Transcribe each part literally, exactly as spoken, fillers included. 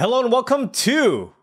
Hello and welcome to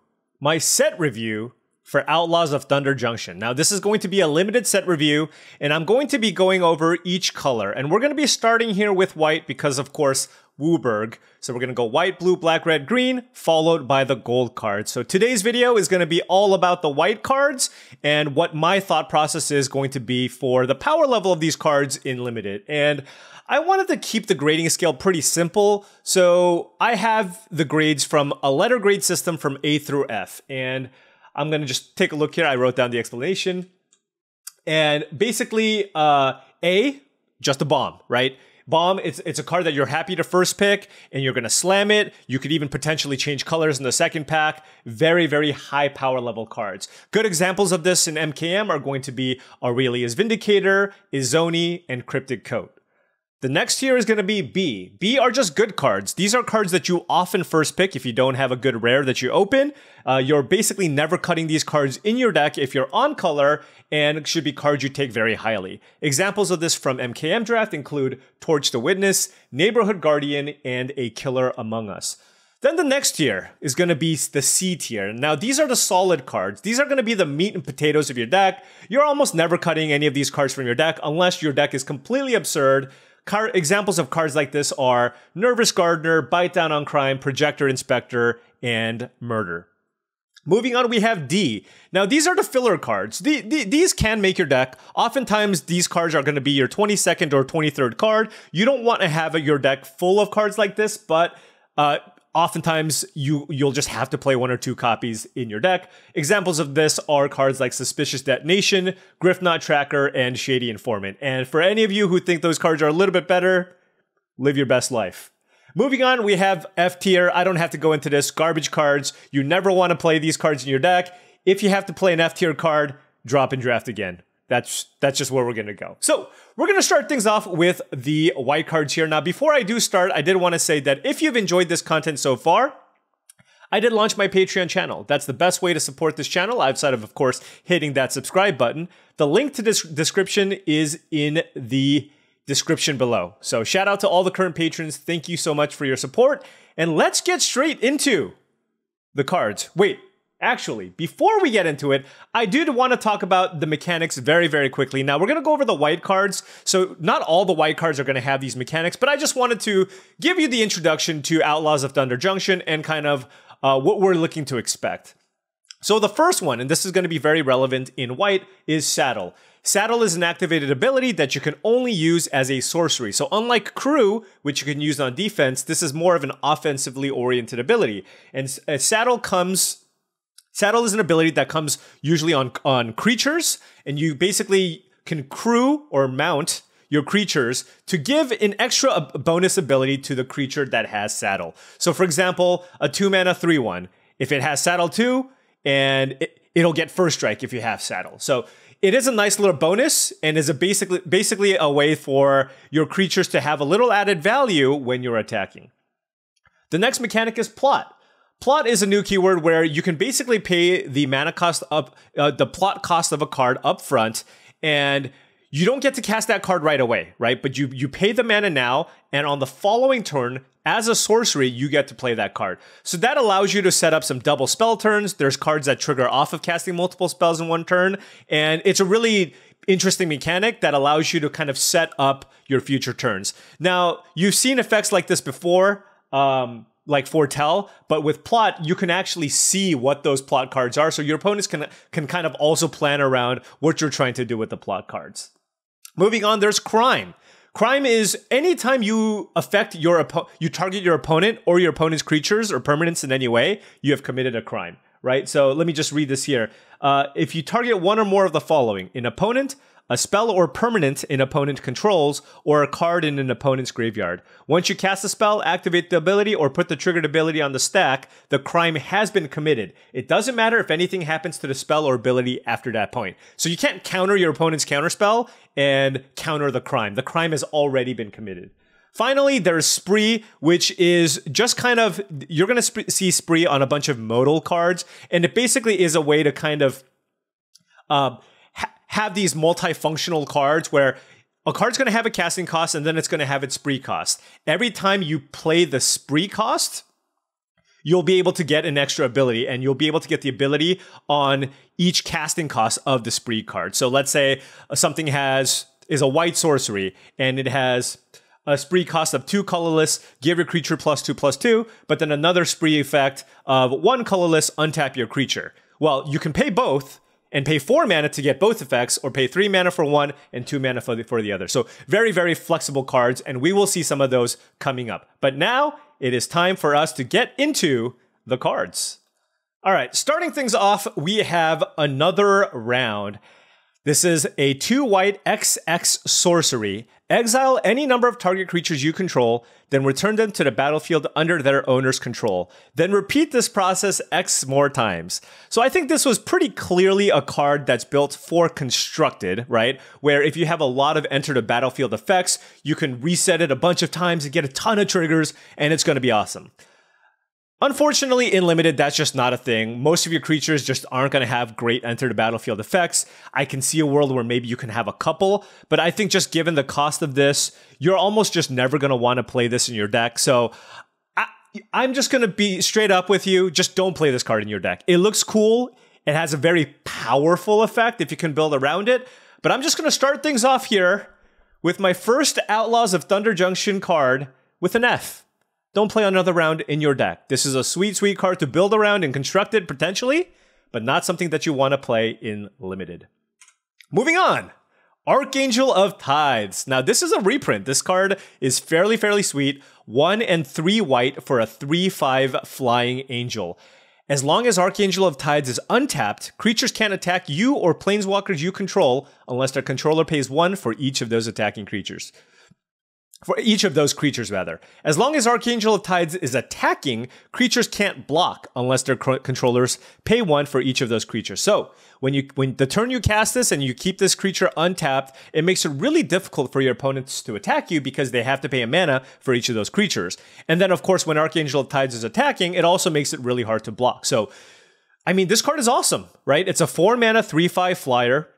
my set review for Outlaws of Thunder Junction. Now this is going to be a limited set review and I'm going to be going over each color. And we're going to be starting here with white because of course W U B R G. So we're going to go white, blue, black, red, green, followed by the gold card. So today's video is going to be all about the white cards and what my thought process is going to be for the power level of these cards in limited. And I wanted to keep the grading scale pretty simple, so I have the grades from a letter grade system from A through F, and I'm going to just take a look here. I wrote down the explanation, and basically uh, A, just a bomb, right? Bomb, it's, it's a card that you're happy to first pick, and you're going to slam it. You could even potentially change colors in the second pack. Very, very high power level cards. Good examples of this in M K M are going to be Aurelia's Vindicator, Izoni, and Cryptic Coat. The next tier is going to be B. B are just good cards. These are cards that you often first pick if you don't have a good rare that you open. Uh, you're basically never cutting these cards in your deck if you're on color, and should be cards you take very highly. Examples of this from M K M Draft include Torch the Witness, Neighborhood Guardian, and A Killer Among Us. Then the next tier is going to be the C tier. Now, these are the solid cards. These are going to be the meat and potatoes of your deck. You're almost never cutting any of these cards from your deck unless your deck is completely absurd. Car examples of cards like this are Nervous Gardener, Bite Down on Crime, Projector Inspector, and Murder. Moving on, we have D. Now, these are the filler cards. The, the, these can make your deck. Oftentimes, these cards are going to be your twenty-second or twenty-third card. You don't want to have your deck full of cards like this, but uh, oftentimes, you, you'll just have to play one or two copies in your deck. Examples of this are cards like Suspicious Detonation, Griffnaut Tracker, and Shady Informant. And for any of you who think those cards are a little bit better, live your best life. Moving on, we have F tier. I don't have to go into this. Garbage cards. You never want to play these cards in your deck. If you have to play an F tier card, drop and draft again. That's, that's just where we're going to go. So we're going to start things off with the white cards here. Now, before I do start, I did want to say that if you've enjoyed this content so far, I did launch my Patreon channel. That's the best way to support this channel, outside of, of course, hitting that subscribe button. The link to this description is in the description below. So shout out to all the current patrons. Thank you so much for your support. And let's get straight into the cards. Wait, actually, before we get into it, I do want to talk about the mechanics very, very quickly. Now, we're going to go over the white cards. So not all the white cards are going to have these mechanics, but I just wanted to give you the introduction to Outlaws of Thunder Junction and kind of uh, what we're looking to expect. So the first one, and this is going to be very relevant in white, is Saddle. Saddle is an activated ability that you can only use as a sorcery. So unlike Crew, which you can use on defense, this is more of an offensively oriented ability. And a Saddle comes... Saddle is an ability that comes usually on, on creatures, and you basically can crew or mount your creatures to give an extra bonus ability to the creature that has Saddle. So for example, a two mana three one. If it has Saddle two, and it, it'll get first strike if you have Saddle. So it is a nice little bonus and is a basically basically a way for your creatures to have a little added value when you're attacking. The next mechanic is Plot. Plot is a new keyword where you can basically pay the mana cost up, uh, the plot cost of a card up front, and you don't get to cast that card right away, right? But you, you pay the mana now, and on the following turn, as a sorcery, you get to play that card. So that allows you to set up some double spell turns. There's cards that trigger off of casting multiple spells in one turn, and it's a really interesting mechanic that allows you to kind of set up your future turns. Now, you've seen effects like this before, um, like Foretell, but with Plot, you can actually see what those plot cards are, so your opponents can, can kind of also plan around what you're trying to do with the plot cards. Moving on, there's Crime. Crime is anytime you affect your opponent, you target your opponent or your opponent's creatures or permanents in any way, you have committed a crime, right? So let me just read this here. Uh, if you target one or more of the following, an opponent, a spell or permanent an opponent controls, or a card in an opponent's graveyard. Once you cast a spell, activate the ability, or put the triggered ability on the stack, the crime has been committed. It doesn't matter if anything happens to the spell or ability after that point. So you can't counter your opponent's counterspell and counter the crime. The crime has already been committed. Finally, there's Spree, which is just kind of, you're going to see Spree on a bunch of modal cards, and it basically is a way to kind of... Uh, have these multifunctional cards where a card's going to have a casting cost and then it's going to have its spree cost. Every time you play the spree cost, you'll be able to get an extra ability, and you'll be able to get the ability on each casting cost of the spree card. So let's say something has is a white sorcery, and it has a spree cost of two colorless, give your creature plus two plus two, but then another spree effect of one colorless, untap your creature. Well, you can pay both and pay four mana to get both effects, or pay three mana for one and two mana for the, for the other. So very, very flexible cards, and we will see some of those coming up. But now it is time for us to get into the cards. All right, starting things off, we have another round. This is a two white X X sorcery. Exile any number of target creatures you control, then return them to the battlefield under their owner's control. Then repeat this process X more times. So I think this was pretty clearly a card that's built for constructed, right? Where if you have a lot of enter the battlefield effects, you can reset it a bunch of times and get a ton of triggers, and it's gonna be awesome. Unfortunately, in Limited, that's just not a thing. Most of your creatures just aren't going to have great enter the battlefield effects. I can see a world where maybe you can have a couple, but I think just given the cost of this, you're almost just never going to want to play this in your deck. So I, I'm just going to be straight up with you. Just don't play this card in your deck. It looks cool. It has a very powerful effect if you can build around it, but I'm just going to start things off here with my first Outlaws of Thunder Junction card with an F. Don't play another round in your deck. This is a sweet, sweet card to build around and construct it potentially, but not something that you want to play in Limited. Moving on, Archangel of Tithes. Now this is a reprint. This card is fairly, fairly sweet. One and three white for a three, five flying angel. As long as Archangel of Tides is untapped, creatures can't attack you or planeswalkers you control unless their controller pays one for each of those attacking creatures. For each of those creatures, rather. As long as Archangel of Tides is attacking, creatures can't block unless their controllers pay one for each of those creatures. So when you when the turn you cast this and you keep this creature untapped, it makes it really difficult for your opponents to attack you because they have to pay a mana for each of those creatures. And then, of course, when Archangel of Tides is attacking, it also makes it really hard to block. So, I mean, this card is awesome, right? It's a four mana, three five flyer.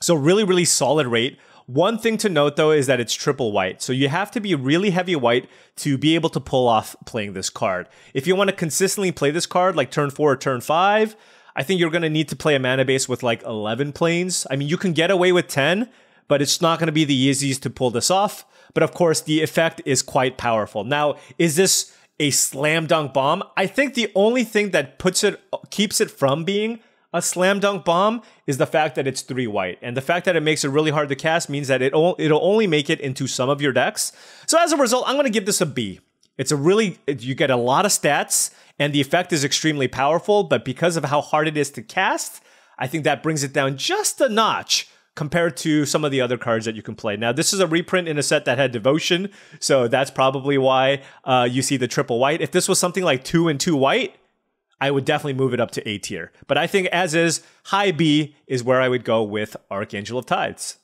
So really, really solid rate. One thing to note, though, is that it's triple white. So you have to be really heavy white to be able to pull off playing this card. If you want to consistently play this card, like turn four or turn five, I think you're going to need to play a mana base with like eleven planes. I mean, you can get away with ten, but it's not going to be the easiest to pull this off. But of course, the effect is quite powerful. Now, is this a slam dunk bomb? I think the only thing that puts it, keeps it from being a slam dunk bomb is the fact that it's three white, and the fact that it makes it really hard to cast means that it'll, it'll only make it into some of your decks. So as a result, I'm going to give this a B. It's a really, you get a lot of stats, and the effect is extremely powerful, but because of how hard it is to cast, I think that brings it down just a notch compared to some of the other cards that you can play. Now, this is a reprint in a set that had Devotion, so that's probably why uh, you see the triple white. If this was something like two and two white, I would definitely move it up to A tier. But I think as is, high B is where I would go with Archangel of Tides.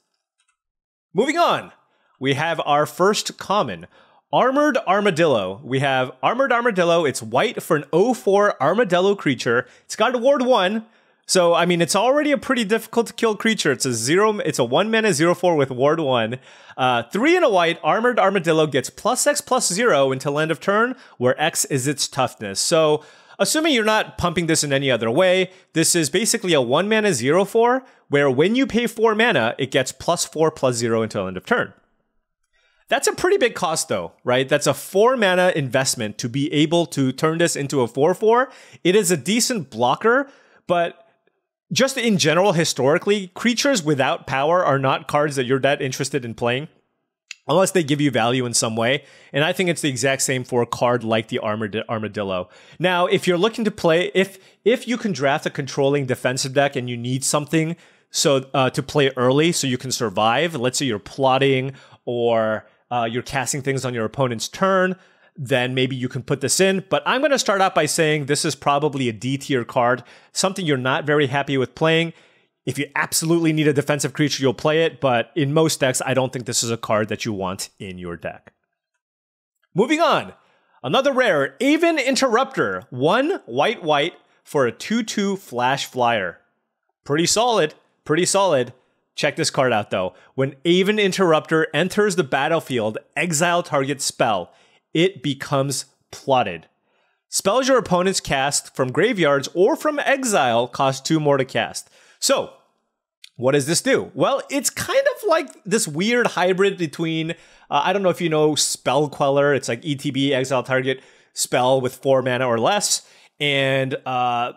Moving on, we have our first common, Armored Armadillo. We have Armored Armadillo. It's white for an oh four Armadillo creature. It's got Ward one. So, I mean, it's already a pretty difficult to kill creature. It's a zero, it's a one mana zero four with Ward one. Uh, three and a white, Armored Armadillo gets plus X plus zero until end of turn, where X is its toughness. So, assuming you're not pumping this in any other way, this is basically a one mana zero four, where when you pay four mana, it gets plus four plus zero until end of turn. That's a pretty big cost though, right? That's a four mana investment to be able to turn this into a four four. It is a decent blocker, but just in general, historically, creatures without power are not cards that you're that interested in playing, unless they give you value in some way. And I think it's the exact same for a card like the Armored Armadillo. Now, if you're looking to play, if if you can draft a controlling defensive deck and you need something so uh, to play early so you can survive, let's say you're plotting or uh, you're casting things on your opponent's turn, then maybe you can put this in. But I'm going to start out by saying this is probably a D tier card, something you're not very happy with playing. If you absolutely need a defensive creature, you'll play it, but in most decks, I don't think this is a card that you want in your deck. Moving on, another rare, Aven Interrupter, one white white for a two two flash flyer. Pretty solid, pretty solid. Check this card out though. When Aven Interrupter enters the battlefield, exile target spell. It becomes plotted. Spells your opponents cast from graveyards or from exile cost two more to cast. So, what does this do? Well, it's kind of like this weird hybrid between, uh, I don't know if you know Spell Queller, it's like E T B, exile target, spell with four mana or less, and uh,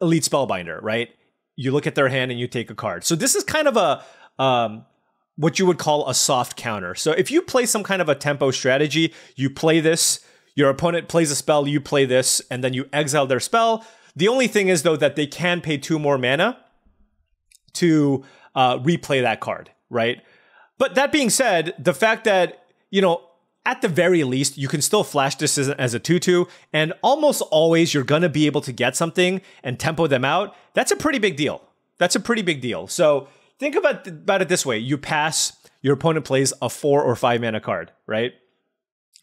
Elite Spellbinder, right? You look at their hand and you take a card. So this is kind of a... Um, what you would call a soft counter. So if you play some kind of a tempo strategy, you play this, your opponent plays a spell, you play this, and then you exile their spell. The only thing is, though, that they can pay two more mana to uh, replay that card, right? But that being said, the fact that, you know, at the very least, you can still flash this as a two two, and almost always you're going to be able to get something and tempo them out. That's a pretty big deal. That's a pretty big deal. So think about, th about it this way. You pass, your opponent plays a four or five mana card, right?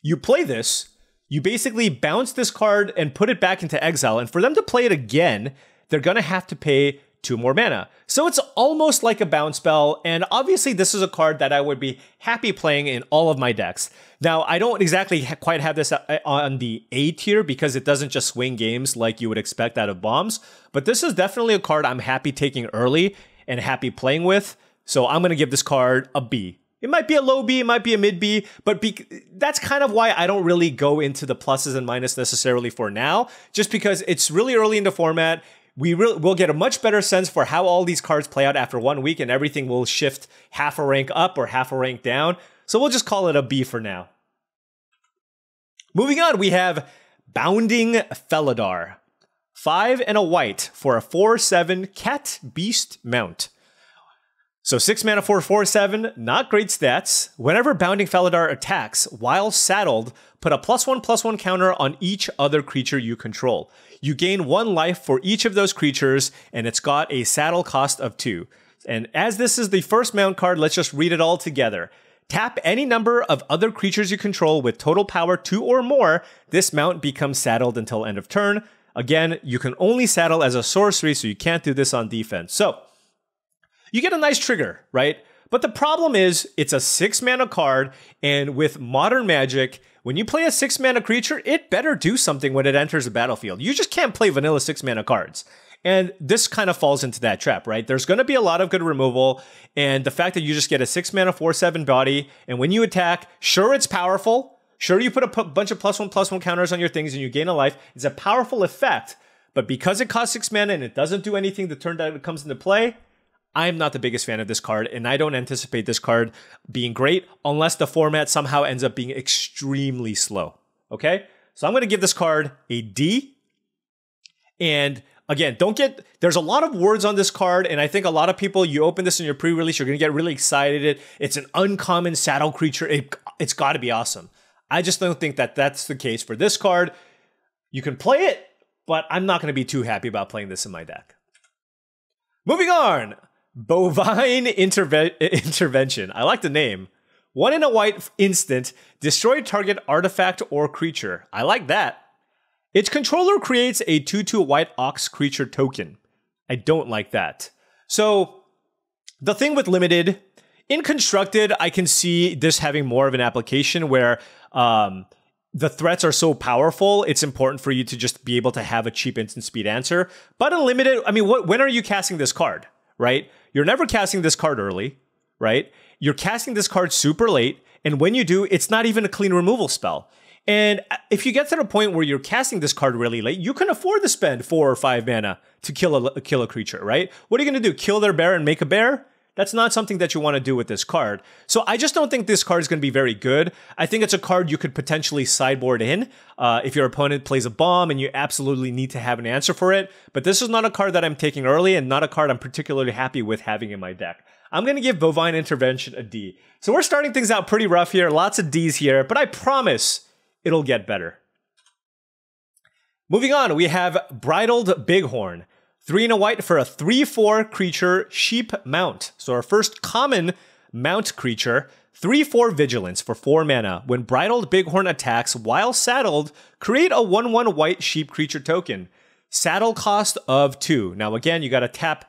You play this, you basically bounce this card and put it back into exile. And for them to play it again, they're going to have to pay two more mana. So it's almost like a bounce spell. And obviously this is a card that I would be happy playing in all of my decks. Now, I don't exactly ha quite have this on the A tier because it doesn't just swing games like you would expect out of bombs. But this is definitely a card I'm happy taking early and happy playing with, so I'm going to give this card a B. It might be a low B, it might be a mid B, but be that's kind of why I don't really go into the pluses and minuses necessarily for now, just because it's really early in the format. We re we'll get a much better sense for how all these cards play out after one week, and everything will shift half a rank up or half a rank down, so we'll just call it a B for now. Moving on, we have Bounding Felidar. Five and a white for a four seven cat beast mount. So six mana for four seven, not great stats. Whenever Bounding Felidar attacks, while saddled, put a plus one plus one counter on each other creature you control. You gain one life for each of those creatures, and it's got a saddle cost of two. And as this is the first mount card, let's just read it all together. Tap any number of other creatures you control with total power two or more. This mount becomes saddled until end of turn. Again, you can only saddle as a sorcery, so you can't do this on defense. So, you get a nice trigger, right? But the problem is, it's a six mana card, and with modern Magic, when you play a six mana creature, it better do something when it enters the battlefield. You just can't play vanilla six mana cards. And this kind of falls into that trap, right? There's going to be a lot of good removal, and the fact that you just get a six mana four seven body, and when you attack, sure, it's powerful. Sure, you put a p bunch of plus one, plus one counters on your things and you gain a life. It's a powerful effect, but because it costs six mana and it doesn't do anything the turn that it comes into play, I'm not the biggest fan of this card, and I don't anticipate this card being great unless the format somehow ends up being extremely slow, okay? So I'm going to give this card a D, and again, don't get, there's a lot of words on this card, and I think a lot of people, you open this in your pre-release, you're going to get really excited. It's an uncommon saddle creature. It, it's got to be awesome. I just don't think that that's the case for this card. You can play it, but I'm not going to be too happy about playing this in my deck. Moving on, Bovine Interve Intervention. I like the name. One in a white instant, destroy target artifact or creature. I like that. Its controller creates a two two white ox creature token. I don't like that. So, the thing with Limited, in Constructed, I can see this having more of an application where um, the threats are so powerful, it's important for you to just be able to have a cheap instant speed answer. But in Limited, I mean, what, when are you casting this card, right? You're never casting this card early, right? You're casting this card super late, and when you do, it's not even a clean removal spell. And if you get to the point where you're casting this card really late, you can afford to spend four or five mana to kill a, kill a creature, right? What are you going to do, kill their bear and make a bear? That's not something that you want to do with this card. So I just don't think this card is going to be very good. I think it's a card you could potentially sideboard in uh, if your opponent plays a bomb and you absolutely need to have an answer for it. But this is not a card that I'm taking early and not a card I'm particularly happy with having in my deck. I'm going to give Bovine Intervention a D. So we're starting things out pretty rough here. Lots of Ds here, but I promise it'll get better. Moving on, we have Bridled Bighorn. Three and a white for a three four creature sheep mount. So our first common mount creature. three four vigilance for four mana. When Bridled Bighorn attacks while saddled, create a one one white sheep creature token. Saddle cost of two. Now again, you got to tap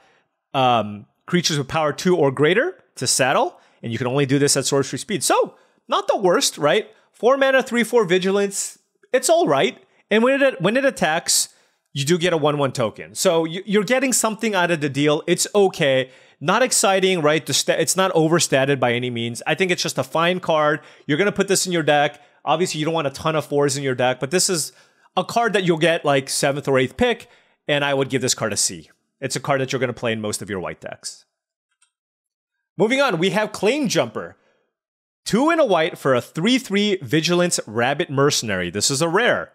um, creatures with power two or greater to saddle. And you can only do this at sorcery speed. So, not the worst, right? four mana, three four vigilance. It's all right. And when it when it attacks, you do get a one one token. So you, you're getting something out of the deal. It's okay. Not exciting, right? The sta it's not overstated by any means. I think it's just a fine card. You're going to put this in your deck. Obviously, you don't want a ton of fours in your deck, but this is a card that you'll get like seventh or eighth pick, and I would give this card a C. It's a card that you're going to play in most of your white decks. Moving on, we have Claim Jumper. Two in a white for a three three Vigilance Rabbit Mercenary. This is a rare.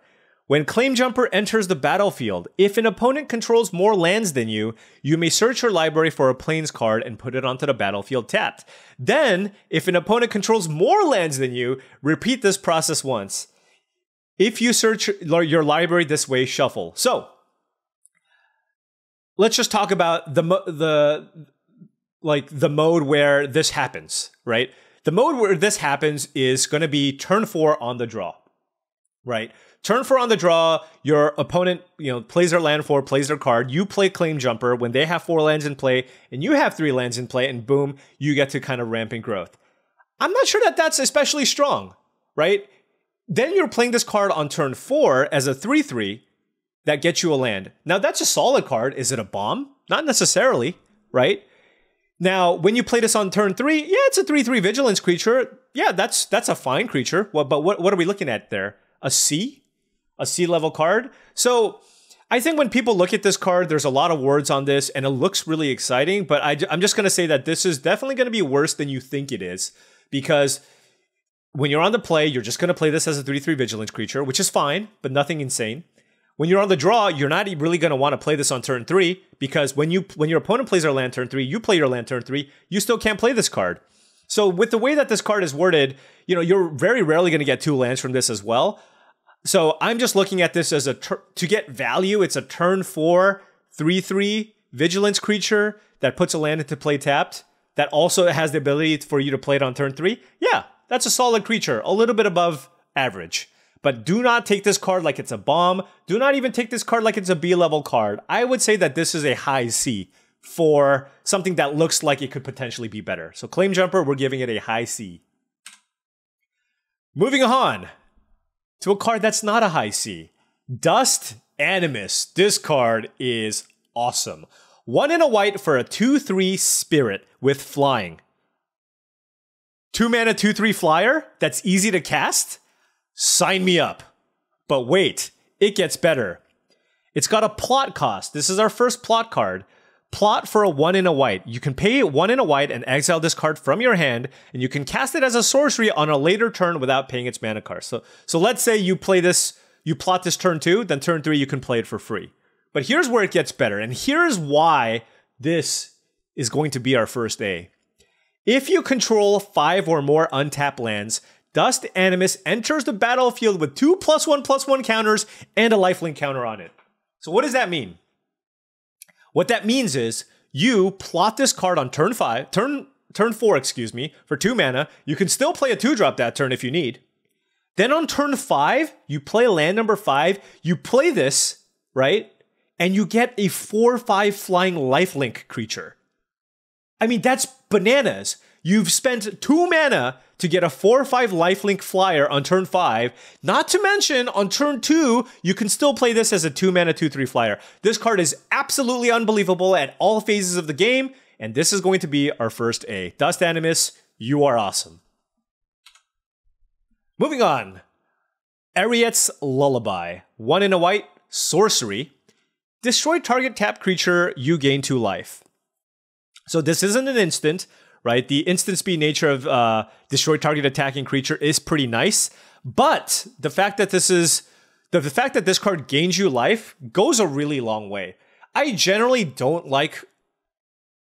When Claim Jumper enters the battlefield, if an opponent controls more lands than you, you may search your library for a plains card and put it onto the battlefield tapped. Then, if an opponent controls more lands than you, repeat this process once. If you search your library this way, shuffle. So, let's just talk about the the like the mode where this happens, right? The mode where this happens is going to be turn four on the draw, right? Turn four on the draw, your opponent, you know, plays their land four, plays their card. You play Claim Jumper when they have four lands in play and you have three lands in play, and boom, you get to kind of rampant growth. I'm not sure that that's especially strong, right? Then you're playing this card on turn four as a three three that gets you a land. Now, that's a solid card. Is it a bomb? Not necessarily, right? Now, when you play this on turn three, yeah, it's a three three Vigilance creature. Yeah, that's that's a fine creature. Well, but what, what are we looking at there? A C? A C-level card. So I think when people look at this card, there's a lot of words on this, and it looks really exciting, but I, I'm just going to say that this is definitely going to be worse than you think it is, because when you're on the play, you're just going to play this as a three three Vigilance creature, which is fine, but nothing insane. When you're on the draw, you're not really going to want to play this on turn three, because when you when your opponent plays their land turn three, you play your land turn three, you still can't play this card. So with the way that this card is worded, you know, you're very rarely going to get two lands from this as well. So I'm just looking at this as a, to get value, it's a turn four, three, three Vigilance creature that puts a land into play tapped, that also has the ability for you to play it on turn three. Yeah, that's a solid creature, a little bit above average. But do not take this card like it's a bomb. Do not even take this card like it's a B-level card. I would say that this is a high C for something that looks like it could potentially be better. So Claim Jumper, we're giving it a high C. Moving on to a card that's not a high C. Dust Animus. This card is awesome. One in a white for a two three Spirit with flying. Two mana, two three flyer that's easy to cast. Sign me up. But wait, it gets better. It's got a plot cost. This is our first plot card. Plot for a one in a white. You can pay one in a white and exile this card from your hand, and you can cast it as a sorcery on a later turn without paying its mana cost. So, so let's say you play this, you plot this turn two, then turn three, you can play it for free. But here's where it gets better, and here's why this is going to be our first A. If you control five or more untapped lands, Dust Animus enters the battlefield with two plus one plus one counters and a lifelink counter on it. So what does that mean? What that means is you plot this card on turn five, turn turn four, excuse me, for two mana. You can still play a two drop that turn if you need. Then on turn five, you play land number five. You play this, right? And you get a four five flying lifelink creature. I mean, that's bananas. You've spent two mana to get a four five lifelink flyer on turn five. Not to mention, on turn two, you can still play this as a two mana, two, three flyer. This card is absolutely unbelievable at all phases of the game, and this is going to be our first A. Dust Animus, you are awesome. Moving on. Ariet's Lullaby. One in a white, sorcery. Destroy target tapped creature, you gain two life. So this isn't an instant, right? The instant speed nature of uh, destroy target attacking creature is pretty nice, but the fact that this is the, the fact that this card gains you life goes a really long way. I generally don't like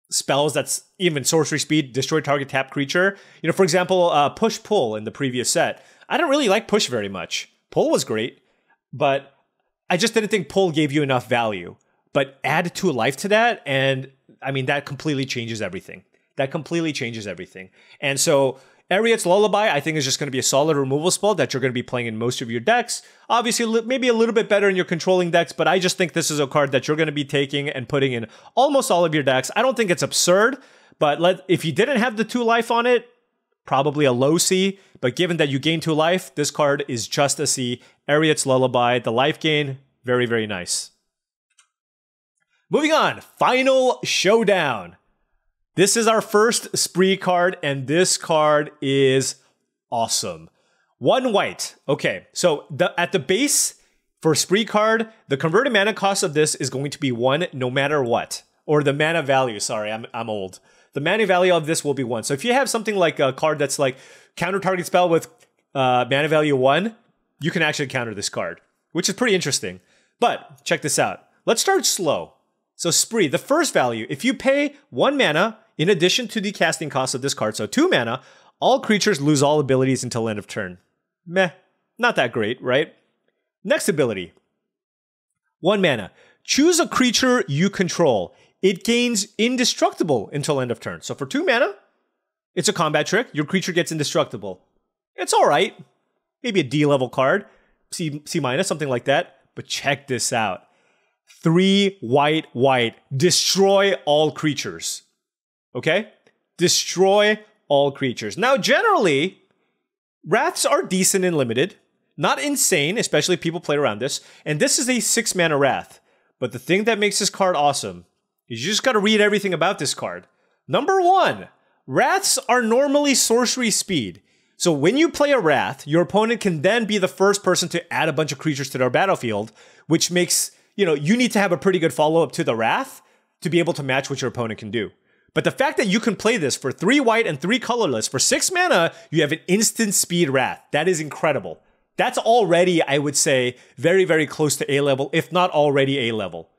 spells that's even sorcery speed, destroy target tap creature. You know, for example, uh, push pull in the previous set. I don't really like push very much. Pull was great, but I just didn't think pull gave you enough value. But add two life to that, and I mean that completely changes everything. That completely changes everything. And so Ariet's Lullaby, I think, is just going to be a solid removal spell that you're going to be playing in most of your decks. Obviously, maybe a little bit better in your controlling decks, but I just think this is a card that you're going to be taking and putting in almost all of your decks. I don't think it's absurd, but let, if you didn't have the two life on it, probably a low C. But given that you gain two life, this card is just a C, Ariat's Lullaby. The life gain, very, very nice. Moving on, Final Showdown. This is our first spree card, and this card is awesome. One white. Okay, so the, at the base for spree card, the converted mana cost of this is going to be one no matter what. Or the mana value, sorry, I'm, I'm old. The mana value of this will be one. So if you have something like a card that's like counter target spell with uh, mana value one, you can actually counter this card, which is pretty interesting. But check this out. Let's start slow. So spree, the first value, if you pay one mana in addition to the casting cost of this card, so two mana, all creatures lose all abilities until end of turn. Meh, not that great, right? Next ability, one mana. Choose a creature you control. It gains indestructible until end of turn. So for two mana, it's a combat trick. Your creature gets indestructible. It's all right. Maybe a D level card, C, C minus, something like that. But check this out. Three white, white. Destroy all creatures. Okay? Destroy all creatures. Now, generally, wraths are decent and limited. Not insane, especially if people play around this. And this is a six mana wrath. But the thing that makes this card awesome is you just got to read everything about this card. Number one, wraths are normally sorcery speed. So when you play a wrath, your opponent can then be the first person to add a bunch of creatures to their battlefield, which makes... you know, you need to have a pretty good follow-up to the wrath to be able to match what your opponent can do. But the fact that you can play this for three white and three colorless, for six mana, you have an instant speed wrath. That is incredible. That's already, I would say, very, very close to A-level, if not already A-level.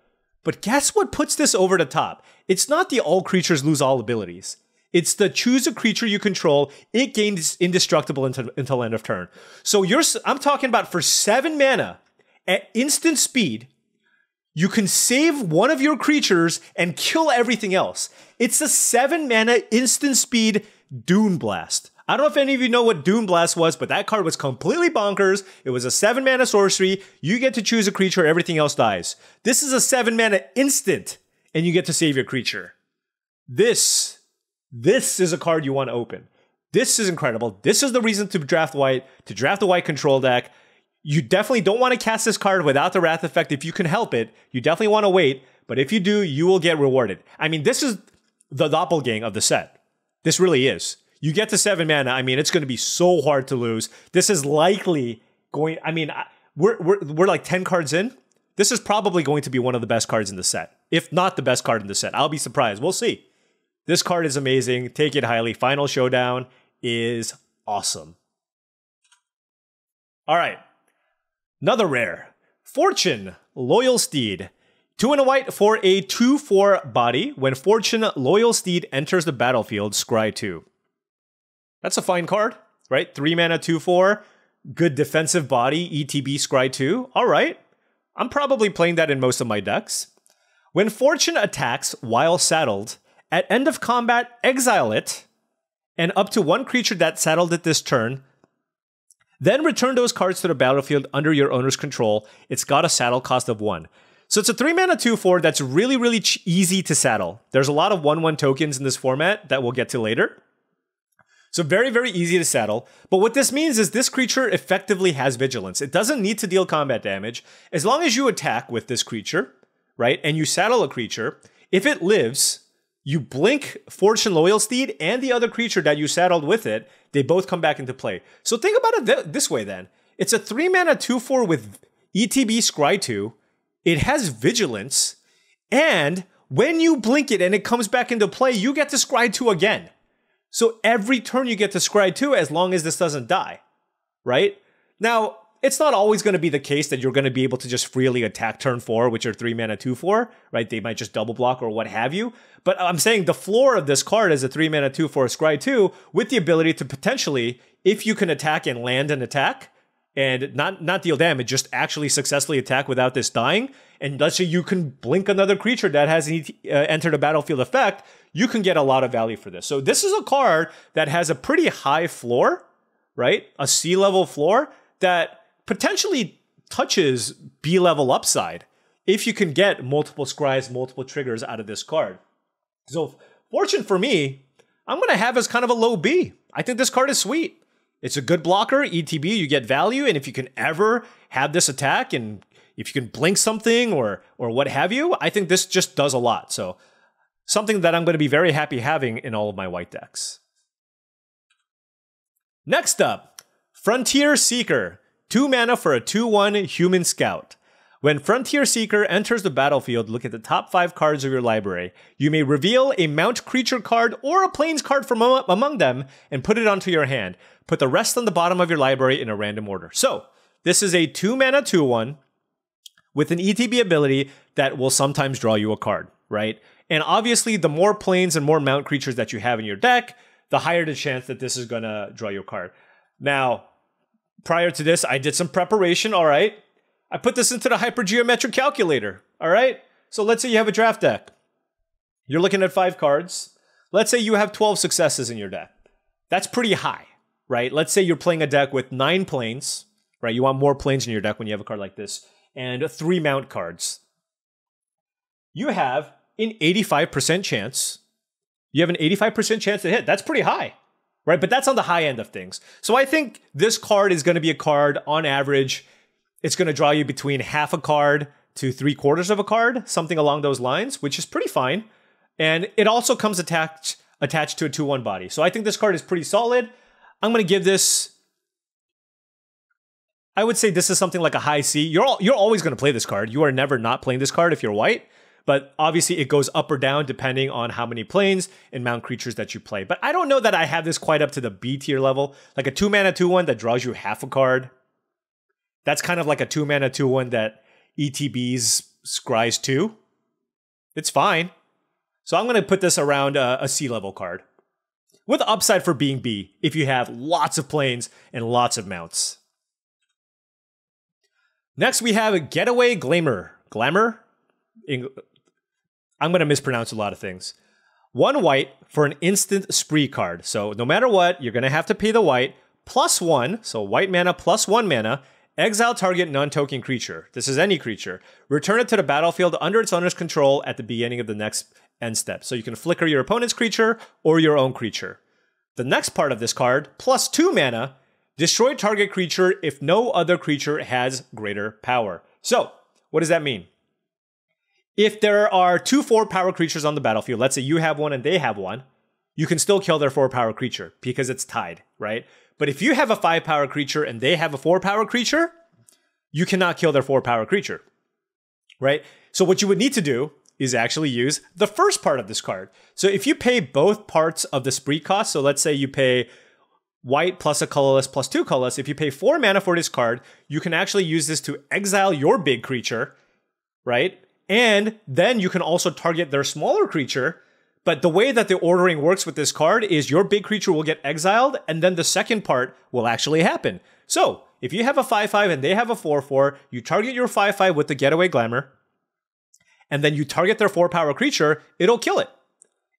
But guess what puts this over the top? It's not the all creatures lose all abilities. It's the choose a creature you control, it gains indestructible until, until end of turn. So you're, I'm talking about for seven mana, at instant speed, you can save one of your creatures and kill everything else. It's a seven mana instant speed Doom Blast. I don't know if any of you know what Doom Blast was, but that card was completely bonkers. It was a seven mana sorcery. You get to choose a creature, everything else dies. This is a seven mana instant, and you get to save your creature. This, this is a card you want to open. This is incredible. This is the reason to draft white, to draft the white control deck. You definitely don't want to cast this card without the wrath effect if you can help it. You definitely want to wait, but if you do, you will get rewarded. I mean, this is the doppelganger of the set. This really is. You get to seven mana. I mean, it's going to be so hard to lose. This is likely going. I mean, we're we're we're like ten cards in. This is probably going to be one of the best cards in the set, if not the best card in the set. I'll be surprised. We'll see. This card is amazing. Take it highly. Final Showdown is awesome. All right. Another rare, Fortune, Loyal Steed. Two and a white for a two four body. When Fortune, Loyal Steed enters the battlefield, scry two. That's a fine card, right? Three mana, two four, good defensive body, E T B, scry two. All right. I'm probably playing that in most of my decks. When Fortune attacks while saddled, at end of combat, exile it, and up to one creature that saddled it this turn. Then return those cards to the battlefield under your owner's control. It's got a saddle cost of one. So it's a three mana two four that's really, really easy to saddle. There's a lot of one one tokens in this format that we'll get to later. So very, very easy to saddle. But what this means is this creature effectively has vigilance. It doesn't need to deal combat damage. As long as you attack with this creature, right, and you saddle a creature, if it lives, you blink Fortune, Loyal Steed, and the other creature that you saddled with it, they both come back into play. So think about it th this way then. It's a three mana two four with E T B scry two. It has vigilance. And when you blink it and it comes back into play, you get to scry two again. So every turn you get to scry two as long as this doesn't die, right? Now, it's not always going to be the case that you're going to be able to just freely attack turn four, which are three mana two four, right? They might just double block or what have you. But I'm saying the floor of this card is a three mana two four scry two with the ability to potentially, if you can attack and land an attack and not, not deal damage, just actually successfully attack without this dying. And let's say you can blink another creature that has uh, entered a battlefield effect. You can get a lot of value for this. So this is a card that has a pretty high floor, right? A C level floor that potentially touches B-level upside if you can get multiple scries, multiple triggers out of this card. So Fortune for me, I'm going to have as kind of a low B. I think this card is sweet. It's a good blocker. E T B, you get value. And if you can ever have this attack and if you can blink something or or what have you, I think this just does a lot. So something that I'm going to be very happy having in all of my white decks. Next up, Frontier Seeker. Two mana for a two one Human Scout. When Frontier Seeker enters the battlefield, look at the top five cards of your library. You may reveal a mount creature card or a plains card from among them and put it onto your hand. Put the rest on the bottom of your library in a random order. So, this is a two mana two one with an E T B ability that will sometimes draw you a card, right? And obviously, the more plains and more mount creatures that you have in your deck, the higher the chance that this is going to draw you a card. Now, prior to this, I did some preparation, all right? I put this into the hypergeometric calculator, all right? So let's say you have a draft deck. You're looking at five cards. Let's say you have twelve successes in your deck. That's pretty high, right? Let's say you're playing a deck with nine planes, right? You want more planes in your deck when you have a card like this, and three mount cards. You have an eighty-five percent chance. You have an eighty-five percent chance to hit. That's pretty high, right? But that's on the high end of things. So I think this card is going to be a card, on average, it's going to draw you between half a card to three quarters of a card, something along those lines, which is pretty fine. And it also comes attached attached to a two one body. So I think this card is pretty solid. I'm going to give this, I would say this is something like a high C. You're, all, you're always going to play this card. You are never not playing this card if you're white. But obviously it goes up or down depending on how many planes and mount creatures that you play. But I don't know that I have this quite up to the B tier level. Like a two mana two one that draws you half a card. That's kind of like a two mana two one that E T Bs scries to. It's fine. So I'm going to put this around a, a C level card. With upside for being B, if you have lots of planes and lots of mounts. Next we have a Getaway Glamour. Glamour? I'm going to mispronounce a lot of things. One white for an instant spree card. So no matter what, you're going to have to pay the white. Plus one, so white mana plus one mana. Exile target non-token creature. This is any creature. Return it to the battlefield under its owner's control at the beginning of the next end step. So you can flicker your opponent's creature or your own creature. The next part of this card, plus two mana, destroy target creature if no other creature has greater power. So what does that mean? If there are two four power creatures on the battlefield, let's say you have one and they have one, you can still kill their four power creature because it's tied, right? But if you have a five power creature and they have a four power creature, you cannot kill their four power creature, right? So what you would need to do is actually use the first part of this card. So if you pay both parts of the spree cost, so let's say you pay white plus a colorless plus two colorless, if you pay four mana for this card, you can actually use this to exile your big creature, right? And then you can also target their smaller creature. But the way that the ordering works with this card is your big creature will get exiled, and then the second part will actually happen. So, if you have a five five and they have a four four, you target your five five with the Getaway Glamour, and then you target their four power creature, it'll kill it.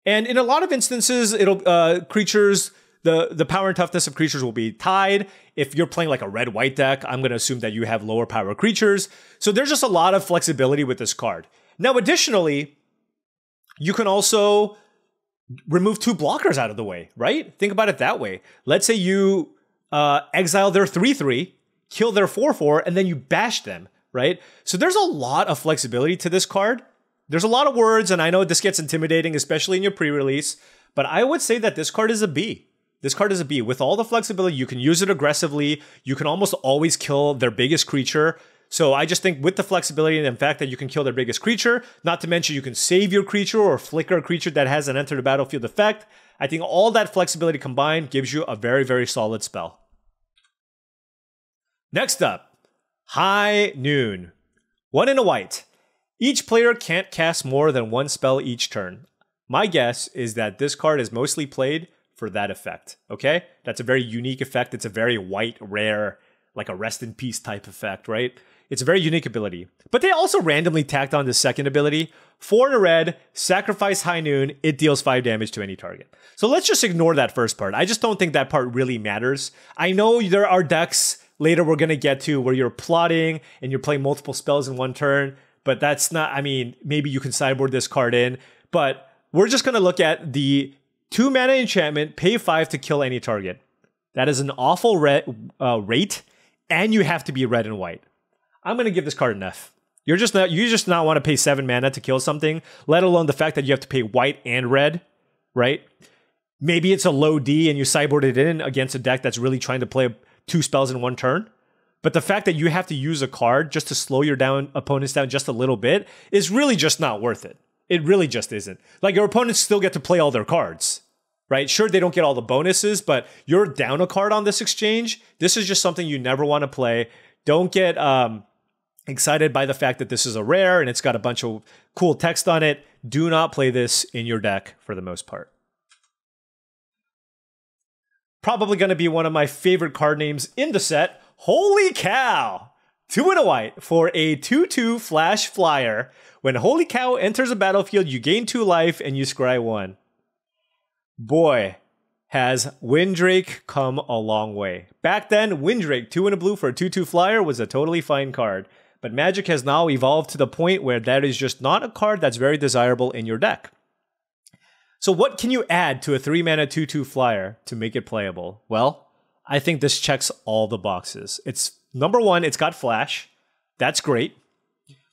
And in a lot of instances, it'll uh, creatures, the, the power and toughness of creatures will be tied. If you're playing like a red-white deck, I'm going to assume that you have lower power creatures. So there's just a lot of flexibility with this card. Now, additionally, you can also remove two blockers out of the way, right? Think about it that way. Let's say you uh, exile their three three, kill their four four, and then you bash them, right? So there's a lot of flexibility to this card. There's a lot of words, and I know this gets intimidating, especially in your pre-release, but I would say that this card is a B. This card is a B. With all the flexibility, you can use it aggressively. You can almost always kill their biggest creature. So I just think with the flexibility and the fact that you can kill their biggest creature, not to mention you can save your creature or flicker a creature that has an enter the battlefield effect, I think all that flexibility combined gives you a very, very solid spell. Next up, High Noon. One in a white. Each player can't cast more than one spell each turn. My guess is that this card is mostly played for that effect, okay? That's a very unique effect. It's a very white, rare, like a rest in peace type effect, right? It's a very unique ability. But they also randomly tacked on the second ability. Four in a red, sacrifice High Noon, it deals five damage to any target. So let's just ignore that first part. I just don't think that part really matters. I know there are decks later we're going to get to where you're plotting and you're playing multiple spells in one turn, but that's not, I mean, maybe you can sideboard this card in, but we're just going to look at the two mana enchantment, pay five to kill any target. That is an awful red, uh, rate, and you have to be red and white. I'm going to give this card an F. You're just not, you just not want to pay seven mana to kill something, let alone the fact that you have to pay white and red, right? Maybe it's a low D and you sideboard it in against a deck that's really trying to play two spells in one turn. But the fact that you have to use a card just to slow your down opponents down just a little bit is really just not worth it. It really just isn't. Like, your opponents still get to play all their cards, right? Sure, they don't get all the bonuses, but you're down a card on this exchange. This is just something you never want to play. Don't get um, excited by the fact that this is a rare and it's got a bunch of cool text on it. Do not play this in your deck for the most part. Probably going to be one of my favorite card names in the set. Holy Cow! Two and a white for a two two flash flyer. When Holy Cow enters a battlefield, you gain two life and you scry one. Boy, has Windrake come a long way. Back then, Windrake, two and a blue for a two two flyer, was a totally fine card. But Magic has now evolved to the point where that is just not a card that's very desirable in your deck. So what can you add to a three mana two two flyer to make it playable? Well, I think this checks all the boxes. It's number one, it's got flash. That's great.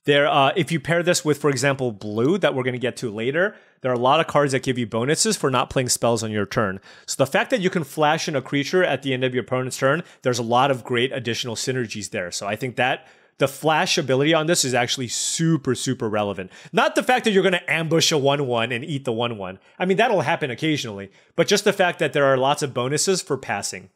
There, uh, if you pair this with, for example, blue that we're going to get to later, there are a lot of cards that give you bonuses for not playing spells on your turn. So the fact that you can flash in a creature at the end of your opponent's turn, there's a lot of great additional synergies there. So I think that the flash ability on this is actually super, super relevant. Not the fact that you're going to ambush a one one and eat the one one. I mean, that'll happen occasionally, but just the fact that there are lots of bonuses for passing.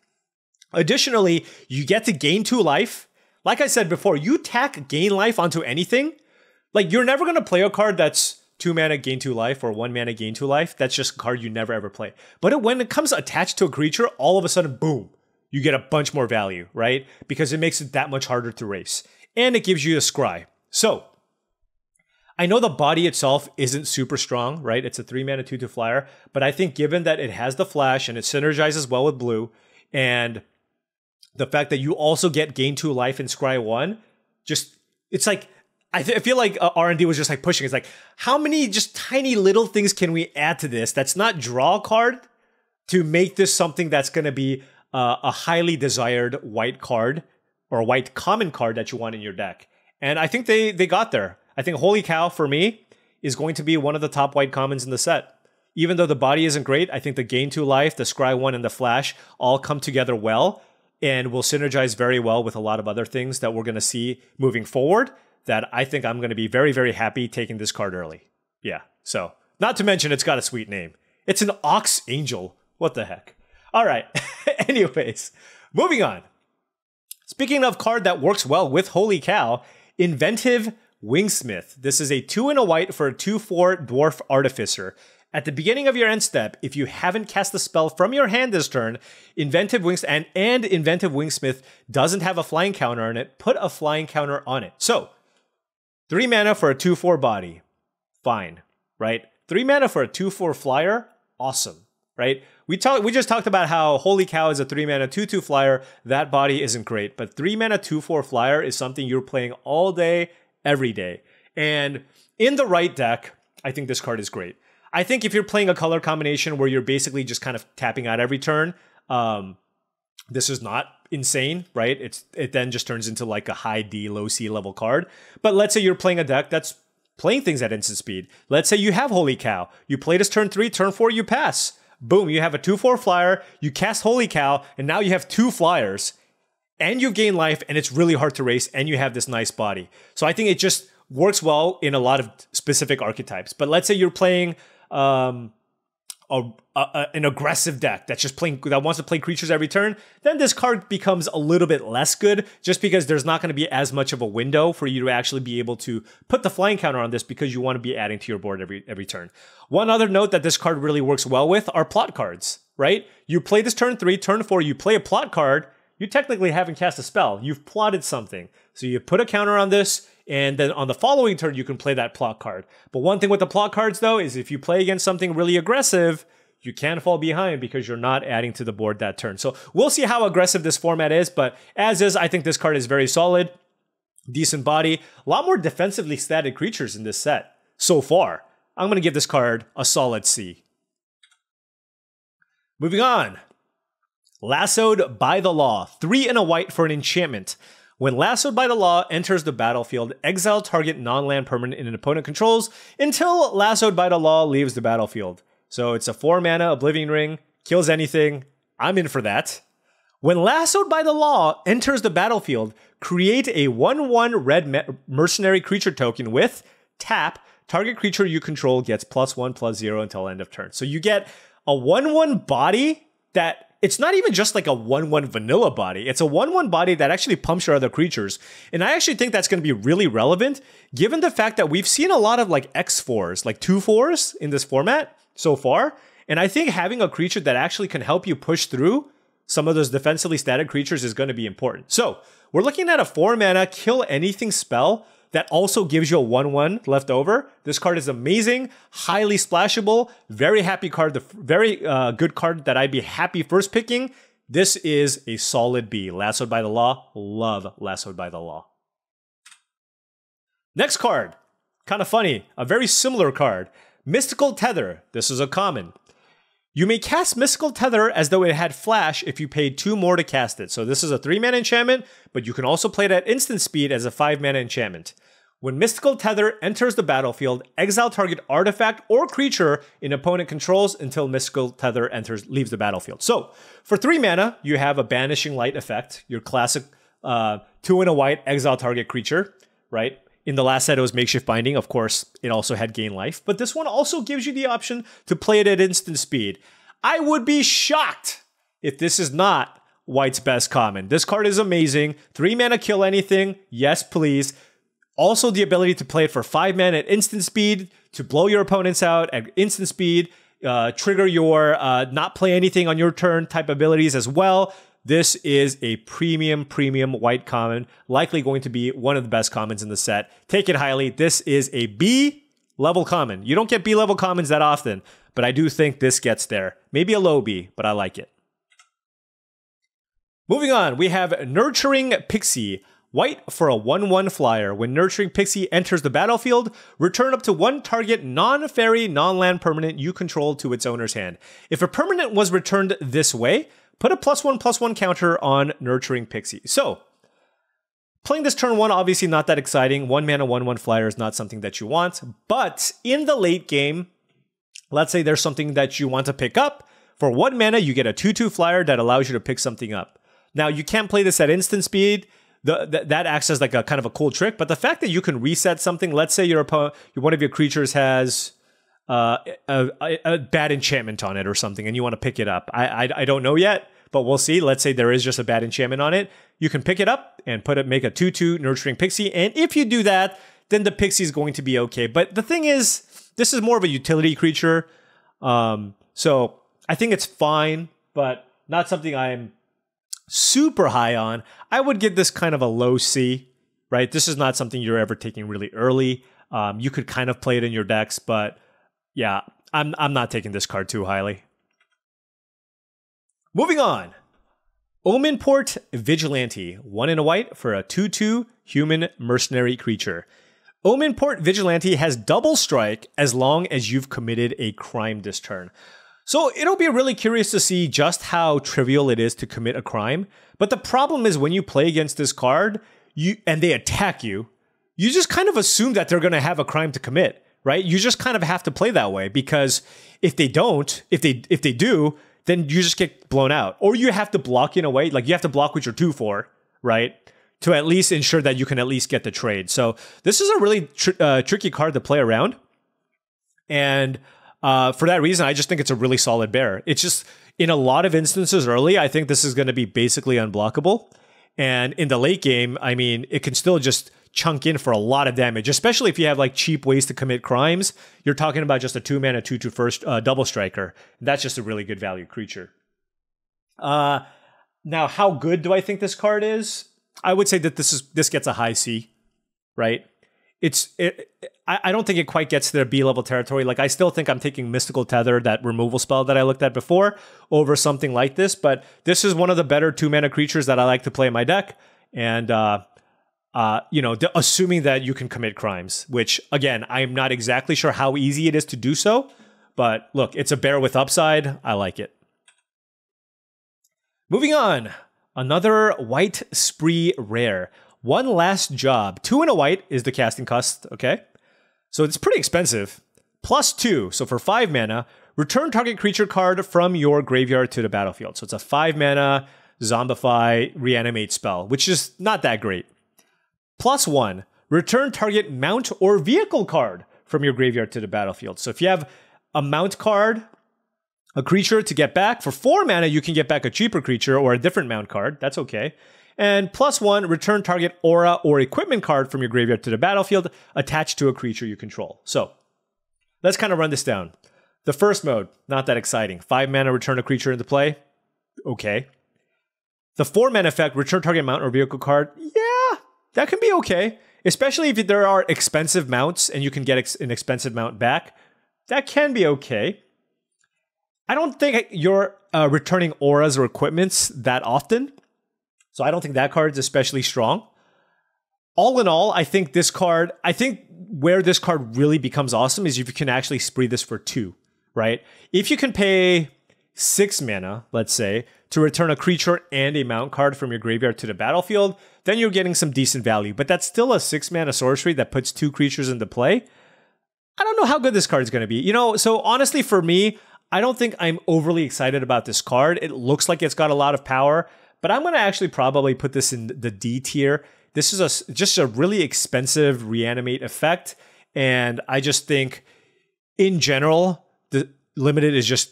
Additionally, you get to gain two life. Like I said before, you tack gain life onto anything. Like, you're never going to play a card that's two mana gain two life or one mana gain two life. That's just a card you never ever play. But it, when it comes attached to a creature, all of a sudden, boom, you get a bunch more value, right? Because it makes it that much harder to race. And it gives you a scry. So, I know the body itself isn't super strong, right? It's a three mana two two flyer. But I think given that it has the flash and it synergizes well with blue, and the fact that you also get gain two life and scry one, just, it's like, I, th I feel like uh, R and D was just like pushing. It's like, how many just tiny little things can we add to this that's not draw a card to make this something that's going to be uh, a highly desired white card or a white common card that you want in your deck? And I think they, they got there. I think Holy Cow, for me, is going to be one of the top white commons in the set. Even though the body isn't great, I think the gain two life, the scry one, and the flash all come together well, and will synergize very well with a lot of other things that we're going to see moving forward, that I think I'm going to be very, very happy taking this card early. Yeah, so not to mention it's got a sweet name. It's an Ox Angel. What the heck? All right. Anyways, moving on. Speaking of card that works well with Holy Cow, Inventive Wingsmith. This is a two and a white for a two four Dwarf Artificer. At the beginning of your end step, if you haven't cast the spell from your hand this turn, Inventive Wings and, and Inventive Wingsmith doesn't have a flying counter on it, put a flying counter on it. So, three mana for a two four body. Fine, right? Three mana for a two four flyer? Awesome, right? We, talk, we just talked about how Holy Cow is a three mana two two flyer. That body isn't great, but three mana two four flyer is something you're playing all day, every day. And in the right deck, I think this card is great. I think if you're playing a color combination where you're basically just kind of tapping out every turn, um, this is not insane, right? It's It then just turns into like a high D, low C level card. But let's say you're playing a deck that's playing things at instant speed. Let's say you have Holy Cow. You play this turn three, turn four, you pass. Boom, you have a two four flyer, you cast Holy Cow, and now you have two flyers. And you gain life, and it's really hard to race, and you have this nice body. So I think it just works well in a lot of specific archetypes. But let's say you're playing... Um, a, a, an aggressive deck that's just playing that wants to play creatures every turn, then this card becomes a little bit less good just because there's not going to be as much of a window for you to actually be able to put the flying counter on this because you want to be adding to your board every every turn. One other note that this card really works well with are plot cards, right? You play this turn three, turn four, you play a plot card, you technically haven't cast a spell. You've plotted something. So you put a counter on this, and then on the following turn, you can play that plot card. But one thing with the plot cards, though, is if you play against something really aggressive, you can fall behind because you're not adding to the board that turn. So we'll see how aggressive this format is. But as is, I think this card is very solid, decent body, a lot more defensively statted creatures in this set so far. I'm going to give this card a solid C. Moving on. Lassoed by the Law, three and a white for an enchantment. When Lassoed by the Law enters the battlefield, exile target non-land permanent an opponent controls until Lassoed by the Law leaves the battlefield. So it's a four mana Oblivion Ring, kills anything. I'm in for that. When Lassoed by the Law enters the battlefield, create a one one red mercenary creature token with tap. Target creature you control gets plus one, plus zero until end of turn. So you get a one one body that... It's not even just like a one one vanilla body. It's a one one body that actually pumps your other creatures. And I actually think that's going to be really relevant given the fact that we've seen a lot of like X fours, like two fours in this format so far. And I think having a creature that actually can help you push through some of those defensively static creatures is going to be important. So we're looking at a four mana kill anything spell that also gives you a one one left over. This card is amazing, highly splashable, very happy card, the very uh, good card that I'd be happy first picking. This is a solid B. Lassoed by the Law. Love Lassoed by the Law. Next card, kind of funny, a very similar card. Mystical Tether. This is a common. You may cast Mystical Tether as though it had flash if you paid two more to cast it. So this is a three mana enchantment, but you can also play it at instant speed as a five mana enchantment. When Mystical Tether enters the battlefield, exile target artifact or creature an opponent controls until Mystical Tether enters leaves the battlefield. So for three mana, you have a Banishing Light effect, your classic uh, two and a white exile target creature, right? In the last set, it was Makeshift Binding. Of course, it also had Gain Life. But this one also gives you the option to play it at instant speed. I would be shocked if this is not white's best common. This card is amazing. Three mana kill anything. Yes, please. Also, the ability to play it for five mana at instant speed, to blow your opponents out at instant speed, uh, trigger your uh, not play anything on your turn type abilities as well. This is a premium, premium white common, likely going to be one of the best commons in the set. Take it highly. This is a B-level common. You don't get B-level commons that often, but I do think this gets there. Maybe a low B, but I like it. Moving on, we have Nurturing Pixie. White for a one one flyer. When Nurturing Pixie enters the battlefield, return up to one target non-fairy, non-land permanent you control to its owner's hand. If a permanent was returned this way, put a plus one, plus one counter on Nurturing Pixie. So, playing this turn one, obviously not that exciting. One mana, one, one flyer is not something that you want. But in the late game, let's say there's something that you want to pick up. For one mana, you get a two, two flyer that allows you to pick something up. Now, you can't play this at instant speed. The, th that acts as like a kind of a cool trick. But the fact that you can reset something, let's say your opponent, one of your creatures has... Uh, a, a, a bad enchantment on it or something, and you want to pick it up. I, I I don't know yet, but we'll see. Let's say there is just a bad enchantment on it. You can pick it up and put it, make a two two Nurturing Pixie, and if you do that, then the Pixie is going to be okay. But the thing is, this is more of a utility creature, um, so I think it's fine, but not something I'm super high on. I would give this kind of a low C, right? This is not something you're ever taking really early. Um, you could kind of play it in your decks, but yeah, I'm, I'm not taking this card too highly. Moving on. Omenport Vigilante. One in a white for a two two human mercenary creature. Omenport Vigilante has double strike as long as you've committed a crime this turn. So it'll be really curious to see just how trivial it is to commit a crime. But the problem is when you play against this card you and they attack you, you just kind of assume that they're going to have a crime to commit. Right? You just kind of have to play that way because if they don't, if they if they do, then you just get blown out. Or you have to block in a way, like you have to block with your two four, right? To at least ensure that you can at least get the trade. So this is a really tr uh, tricky card to play around. And uh, for that reason, I just think it's a really solid bear. It's just in a lot of instances early, I think this is going to be basically unblockable. And in the late game, I mean, it can still just chunk in for a lot of damage, especially if you have like cheap ways to commit crimes. You're talking about just a two mana two two first uh, double striker. That's just a really good value creature. Uh, now, how good do I think this card is? I would say that this is this gets a high C, right? It's it, I, I don't think it quite gets to their B level territory. Like I still think I'm taking Mystical Tether, that removal spell that I looked at before, over something like this. But this is one of the better two mana creatures that I like to play in my deck, and. Uh, Uh, you know, assuming that you can commit crimes, which again, I'm not exactly sure how easy it is to do so, but look, it's a bear with upside. I like it. Moving on, another white spree rare. One last job. Two in a white is the casting cost, okay? So it's pretty expensive. Plus two, so for five mana, return target creature card from your graveyard to the battlefield. So it's a five mana zombify reanimate spell, which is not that great. Plus one, return target mount or vehicle card from your graveyard to the battlefield. So if you have a mount card, a creature to get back, for four mana you can get back a cheaper creature or a different mount card, that's okay. And plus one, return target aura or equipment card from your graveyard to the battlefield attached to a creature you control. So let's kind of run this down. The first mode, not that exciting. Five mana, return a creature into play, okay. The four mana effect, return target mount or vehicle card, yeah, that can be okay. Especially if there are expensive mounts and you can get ex an expensive mount back, that can be okay. I don't think you're uh, returning auras or equipments that often, so I don't think that card's especially strong. All in all, I think this card, I think where this card really becomes awesome is if you can actually spree this for two, right? If you can pay six mana, let's say, to return a creature and a mount card from your graveyard to the battlefield, then you're getting some decent value, but that's still a six mana sorcery that puts two creatures into play. I don't know how good this card's gonna be. You know, so honestly for me, I don't think I'm overly excited about this card. It looks like it's got a lot of power, but I'm gonna actually probably put this in the D tier. This is a, just a really expensive reanimate effect, and I just think in general, the limited is just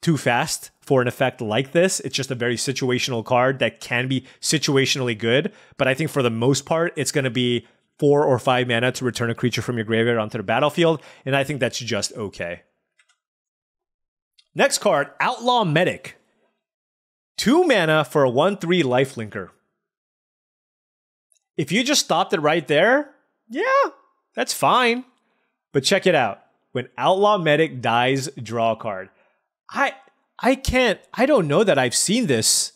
too fast for an effect like this. It's just a very situational card that can be situationally good, but I think for the most part, it's going to be four or five mana to return a creature from your graveyard onto the battlefield, and I think that's just okay. Next card, Outlaw Medic. Two mana for a one three lifelinker. If you just stopped it right there, yeah, that's fine. But check it out. When Outlaw Medic dies, draw a card. I I can't, I don't know that I've seen this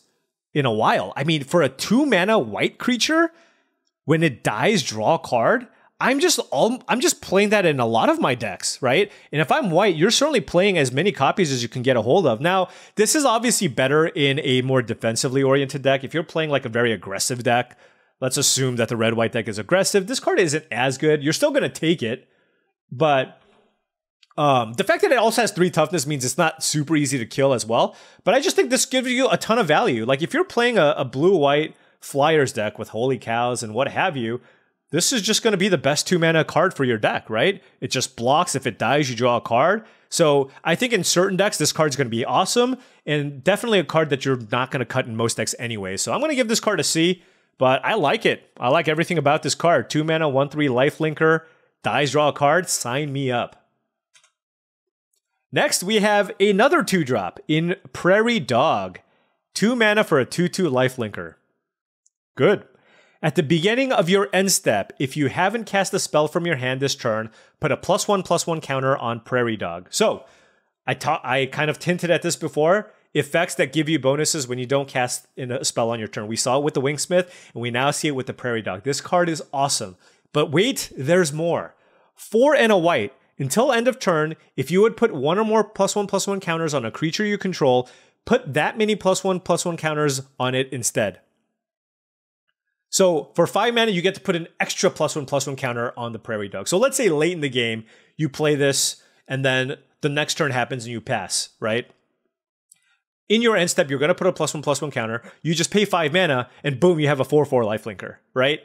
in a while. I mean, for a two mana white creature, when it dies, draw a card. I'm just all, I'm just playing that in a lot of my decks, right? And if I'm white, you're certainly playing as many copies as you can get a hold of. Now, this is obviously better in a more defensively oriented deck. If you're playing like a very aggressive deck, let's assume that the red-white deck is aggressive. This card isn't as good. You're still going to take it, but Um, the fact that it also has three toughness means it's not super easy to kill as well, but I just think this gives you a ton of value. Like if you're playing a, a blue-white Flyers deck with Holy Cows and what have you, this is just going to be the best two-mana card for your deck, right? It just blocks. If it dies, you draw a card. So I think in certain decks, this card's going to be awesome and definitely a card that you're not going to cut in most decks anyway. So I'm going to give this card a C, but I like it. I like everything about this card. Two-mana, one three lifelinker, dies, draw a card, sign me up. Next, we have another two-drop in Prairie Dog. Two mana for a two two lifelinker. Good. At the beginning of your end step, if you haven't cast a spell from your hand this turn, put a plus one, plus one counter on Prairie Dog. So, I, ta I kind of hinted at this before. Effects that give you bonuses when you don't cast in a spell on your turn. We saw it with the Wingsmith, and we now see it with the Prairie Dog. This card is awesome. But wait, there's more. Four and a white. Until end of turn, if you would put one or more plus one plus one counters on a creature you control, put that many plus one plus one counters on it instead. So for five mana, you get to put an extra plus one plus one counter on the Prairie Dog. So let's say late in the game, you play this and then the next turn happens and you pass, right? In your end step, you're going to put a plus one plus one counter. You just pay five mana and boom, you have a four four lifelinker, right?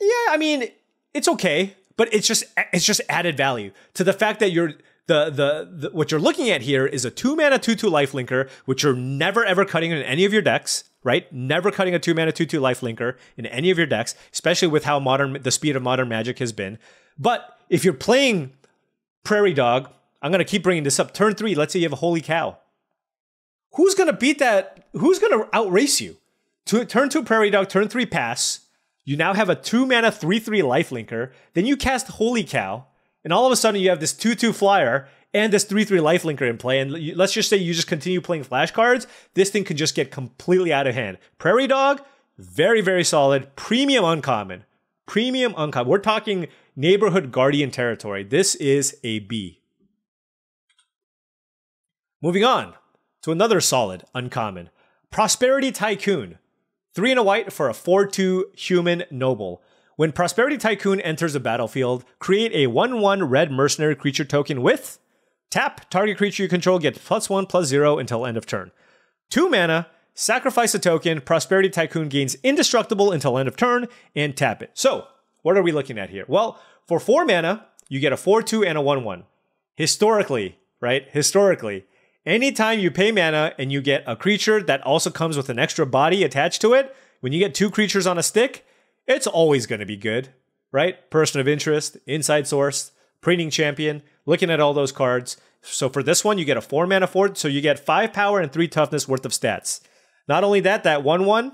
Yeah, I mean, it's okay. But it's just it's just added value to the fact that you're the, the the what you're looking at here is a two mana two two lifelinker, which you're never ever cutting in any of your decks, right? Never cutting a two mana two two lifelinker in any of your decks, especially with how modern the speed of modern Magic has been. But if you're playing Prairie Dog, I'm gonna keep bringing this up. Turn three, let's say you have a Holy Cow. Who's gonna beat that? Who's gonna outrace you? To turn two Prairie Dog, turn three pass. You now have a two-mana three three lifelinker, then you cast Holy Cow, and all of a sudden you have this two two flyer and this three three lifelinker in play, and let's just say you just continue playing flashcards, this thing could just get completely out of hand. Prairie Dog, very, very solid, premium uncommon. Premium uncommon. We're talking Neighborhood Guardian territory. This is a B. Moving on to another solid uncommon. Prosperity Tycoon. Three and a white for a four two human noble. When Prosperity Tycoon enters the battlefield, create a one one red mercenary creature token with tap, target creature you control gets plus one, plus zero until end of turn. Two mana, sacrifice a token, Prosperity Tycoon gains indestructible until end of turn, and tap it. So, what are we looking at here? Well, for four mana, you get a four two and a one one. Historically, right? Historically, anytime you pay mana and you get a creature that also comes with an extra body attached to it, when you get two creatures on a stick, it's always going to be good, right? Person of Interest, Inside Source, Preening Champion, looking at all those cards. So for this one, you get a four mana for it, so you get five power and three toughness worth of stats. Not only that, that one one,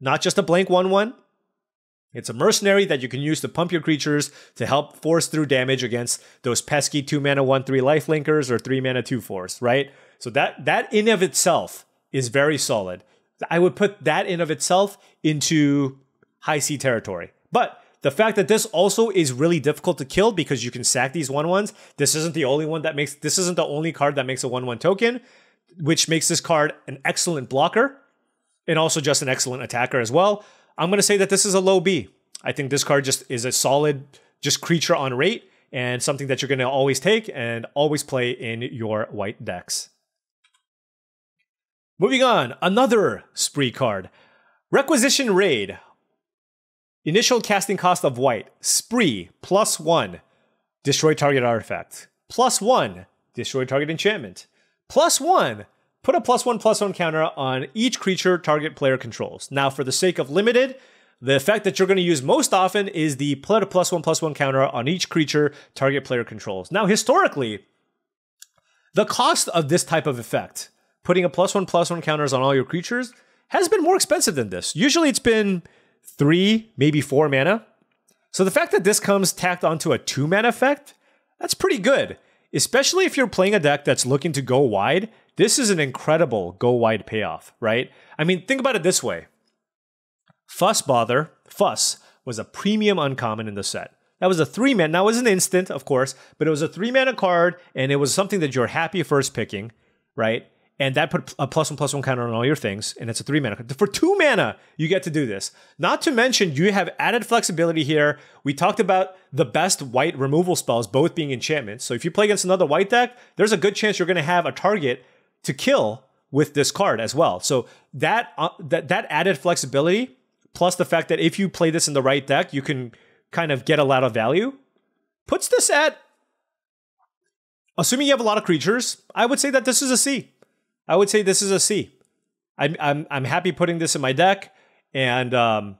not just a blank one one, it's a mercenary that you can use to pump your creatures to help force through damage against those pesky two mana one three lifelinkers or three mana two fours, right? So that that in of itself is very solid. I would put that in of itself into high C territory, but the fact that this also is really difficult to kill because you can sack these one ones. This isn't the only one that makes. This isn't the only card that makes a one one token, which makes this card an excellent blocker, and also just an excellent attacker as well. I'm going to say that this is a low B. I think this card just is a solid just creature on rate and something that you're going to always take and always play in your white decks. Moving on, another spree card. Requisition Raid. Initial casting cost of white. Spree, plus one. Destroy target artifact. Plus one. Destroy target enchantment. Plus one. Put a plus one, plus one counter on each creature target player controls. Now, for the sake of limited, the effect that you're going to use most often is the put a plus one, plus one counter on each creature target player controls. Now, historically, the cost of this type of effect, putting a plus one, plus one counters on all your creatures, has been more expensive than this. Usually it's been three, maybe four mana. So the fact that this comes tacked onto a two mana effect, that's pretty good. Especially if you're playing a deck that's looking to go wide, this is an incredible go-wide payoff, right? I mean, think about it this way. Fuss Bother, Fuss, was a premium uncommon in the set. That was a three-mana, now it was an instant, of course, but it was a three-mana card, and it was something that you're happy first picking, right? And that put a plus one, plus one counter on all your things, and it's a three-mana card. For two mana, you get to do this. Not to mention, you have added flexibility here. We talked about the best white removal spells, both being enchantments. So if you play against another white deck, there's a good chance you're going to have a target to kill with this card as well. So that, uh, that that added flexibility, plus the fact that if you play this in the right deck, you can kind of get a lot of value, puts this at, assuming you have a lot of creatures, I would say that this is a C. I would say this is a C. I'm, I'm, I'm happy putting this in my deck, and um,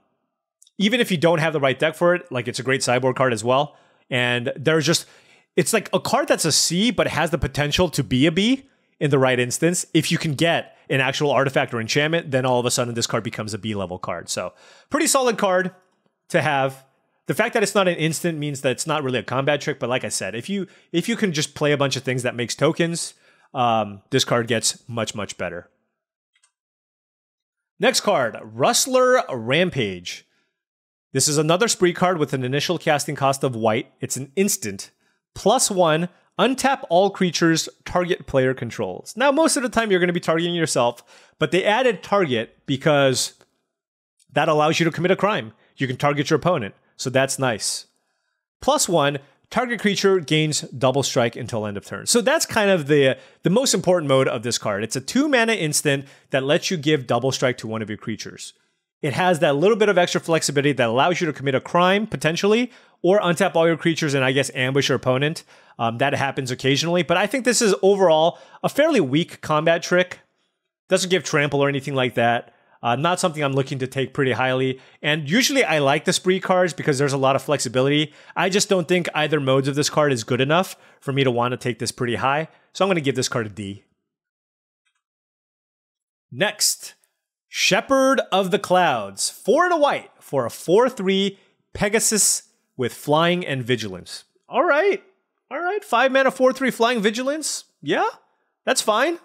even if you don't have the right deck for it, like it's a great sideboard card as well, and there's just, it's like a card that's a C, but has the potential to be a B, in the right instance. If you can get an actual artifact or enchantment, then all of a sudden this card becomes a B-level card. So pretty solid card to have. The fact that it's not an instant means that it's not really a combat trick, but like I said, if you if you can just play a bunch of things that makes tokens, um, this card gets much, much better. Next card, Rustler Rampage. This is another spree card with an initial casting cost of white. It's an instant. Plus one, untap all creatures, target player controls. Now, most of the time you're going to be targeting yourself, but they added target because that allows you to commit a crime. You can target your opponent, so that's nice. Plus one, target creature gains double strike until end of turn. So that's kind of the, the most important mode of this card. It's a two mana instant that lets you give double strike to one of your creatures. It has that little bit of extra flexibility that allows you to commit a crime, potentially, or untap all your creatures and, I guess, ambush your opponent. Um, that happens occasionally, but I think this is overall a fairly weak combat trick. Doesn't give trample or anything like that. Uh, not something I'm looking to take pretty highly. And usually I like the spree cards because there's a lot of flexibility. I just don't think either modes of this card is good enough for me to want to take this pretty high. So I'm going to give this card a D. Next, Shepherd of the Clouds. Four and a white for a four three Pegasus with flying and vigilance. All right. All right. Five mana, four three flying vigilance. Yeah, that's fine.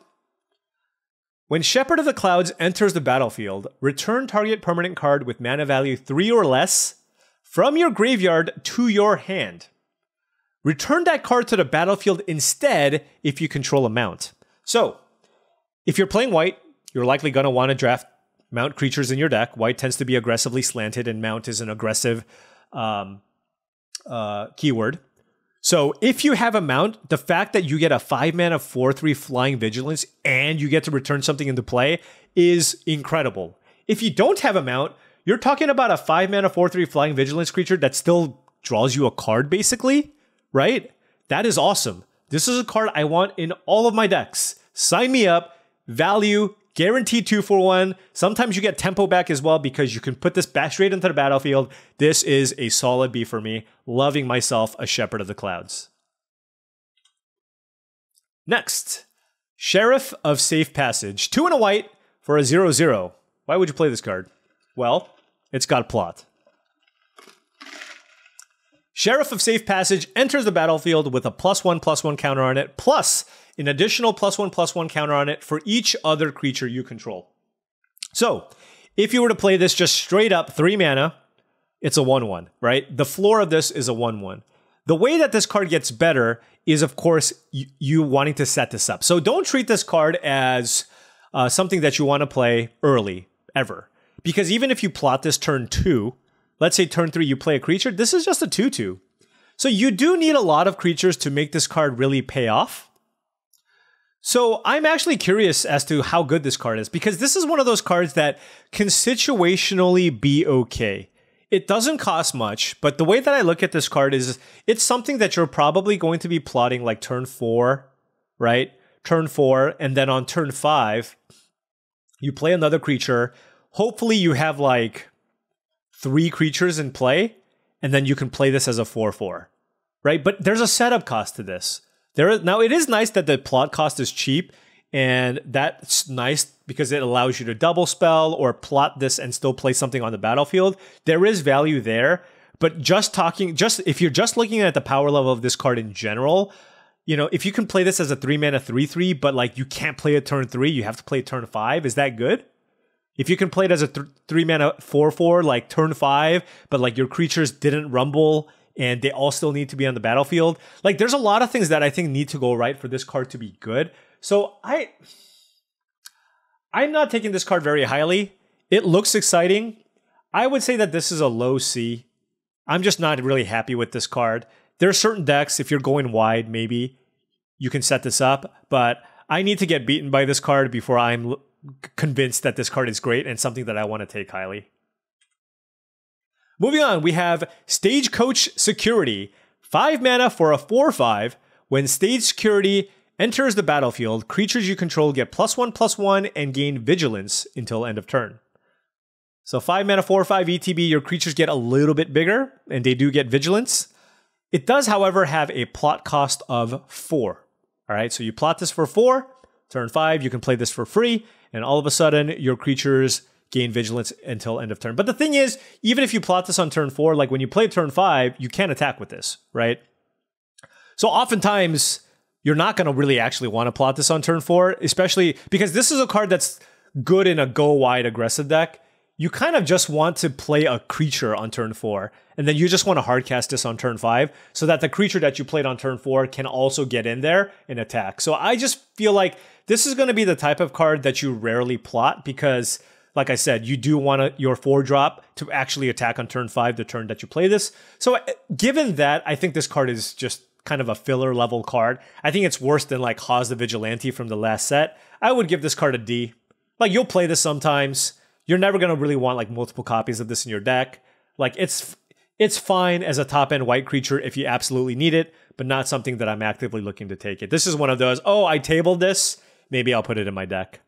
When Shepherd of the Clouds enters the battlefield, return target permanent card with mana value three or less from your graveyard to your hand. Return that card to the battlefield instead if you control a mount. So if you're playing white, You're likely going to want to draft mount creatures in your deck. White tends to be aggressively slanted, and mount is an aggressive um, uh, keyword. So if you have a mount, the fact that you get a five mana four three Flying Vigilance and you get to return something into play is incredible. If you don't have a mount, you're talking about a five mana four three Flying Vigilance creature that still draws you a card, basically, right? That is awesome. This is a card I want in all of my decks. Sign me up. Value, guaranteed two for one. Sometimes you get tempo back as well because you can put this back straight into the battlefield. This is a solid B for me. Loving myself a Shepherd of the Clouds. Next, Sheriff of Safe Passage. Two and a white for a zero zero. Why would you play this card? Well, it's got plot. Sheriff of Safe Passage enters the battlefield with a plus one, plus one counter on it, plus an additional plus one, plus one counter on it for each other creature you control. So, if you were to play this just straight up three mana, it's a one one, right? The floor of this is a one one. The way that this card gets better is, of course, you, you wanting to set this up. So don't treat this card as uh, something that you want to play early, ever. Because even if you plot this turn two, let's say turn three, you play a creature. This is just a two two. So you do need a lot of creatures to make this card really pay off. So I'm actually curious as to how good this card is, because this is one of those cards that can situationally be okay. It doesn't cost much, but the way that I look at this card is it's something that you're probably going to be plotting like turn four, right? Turn four, and then on turn five, you play another creature. Hopefully you have like three creatures in play, and then you can play this as a four four, right? But there's a setup cost to this. There is, now, it is nice that the plot cost is cheap, and that's nice because it allows you to double spell or plot this and still play something on the battlefield. There is value there, but just talking, just if you're just looking at the power level of this card in general, you know, if you can play this as a three mana three three, but like you can't play a turn three, you have to play turn five, is that good? If you can play it as a th three mana four four, like turn five, but like your creatures didn't rumble and they all still need to be on the battlefield. Like there's a lot of things that I think need to go right for this card to be good. So I, I'm not taking this card very highly. It looks exciting. I would say that this is a low C. I'm just not really happy with this card. There are certain decks, if you're going wide, maybe you can set this up, but I need to get beaten by this card before I'm convinced that this card is great and something that I want to take highly. Moving on, we have Stagecoach Security. Five mana for a four five. When Stage Security enters the battlefield, creatures you control get plus one, plus one, and gain vigilance until end of turn. So five mana, four five E T B, your creatures get a little bit bigger, and they do get vigilance. It does, however, have a plot cost of four. All right, so you plot this for four, turn five, you can play this for free, and all of a sudden, your creatures gain vigilance until end of turn. But the thing is, even if you plot this on turn four, like when you play turn five, you can't attack with this, right? So oftentimes, you're not going to really actually want to plot this on turn four, especially because this is a card that's good in a go-wide aggressive deck. You kind of just want to play a creature on turn four, and then you just want to hardcast this on turn five so that the creature that you played on turn four can also get in there and attack. So I just feel like this is going to be the type of card that you rarely plot because, like I said, you do want a, your four drop to actually attack on turn five, the turn that you play this. So given that, I think this card is just kind of a filler level card. I think it's worse than like Haas the Vigilante from the last set. I would give this card a D. Like you'll play this sometimes. You're never going to really want like multiple copies of this in your deck. Like it's it's fine as a top-end white creature if you absolutely need it, but not something that I'm actively looking to take it. This is one of those, oh, I tabled this. Maybe I'll put it in my deck.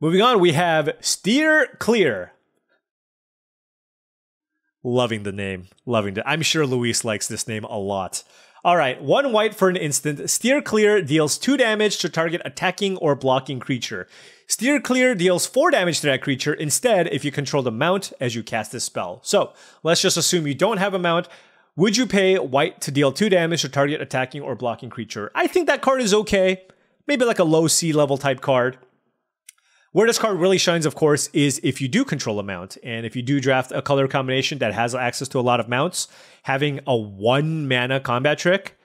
Moving on, we have Steer Clear. Loving the name. Loving it. I'm sure Luis likes this name a lot. All right, one white for an instant. Steer Clear deals two damage to target attacking or blocking creature. Steer Clear deals four damage to that creature instead if you control the mount as you cast this spell. So let's just assume you don't have a mount. Would you pay white to deal two damage to target attacking or blocking creature? I think that card is okay. Maybe like a low C level type card. Where this card really shines, of course, is if you do control a mount. And if you do draft a color combination that has access to a lot of mounts, having a one mana combat trick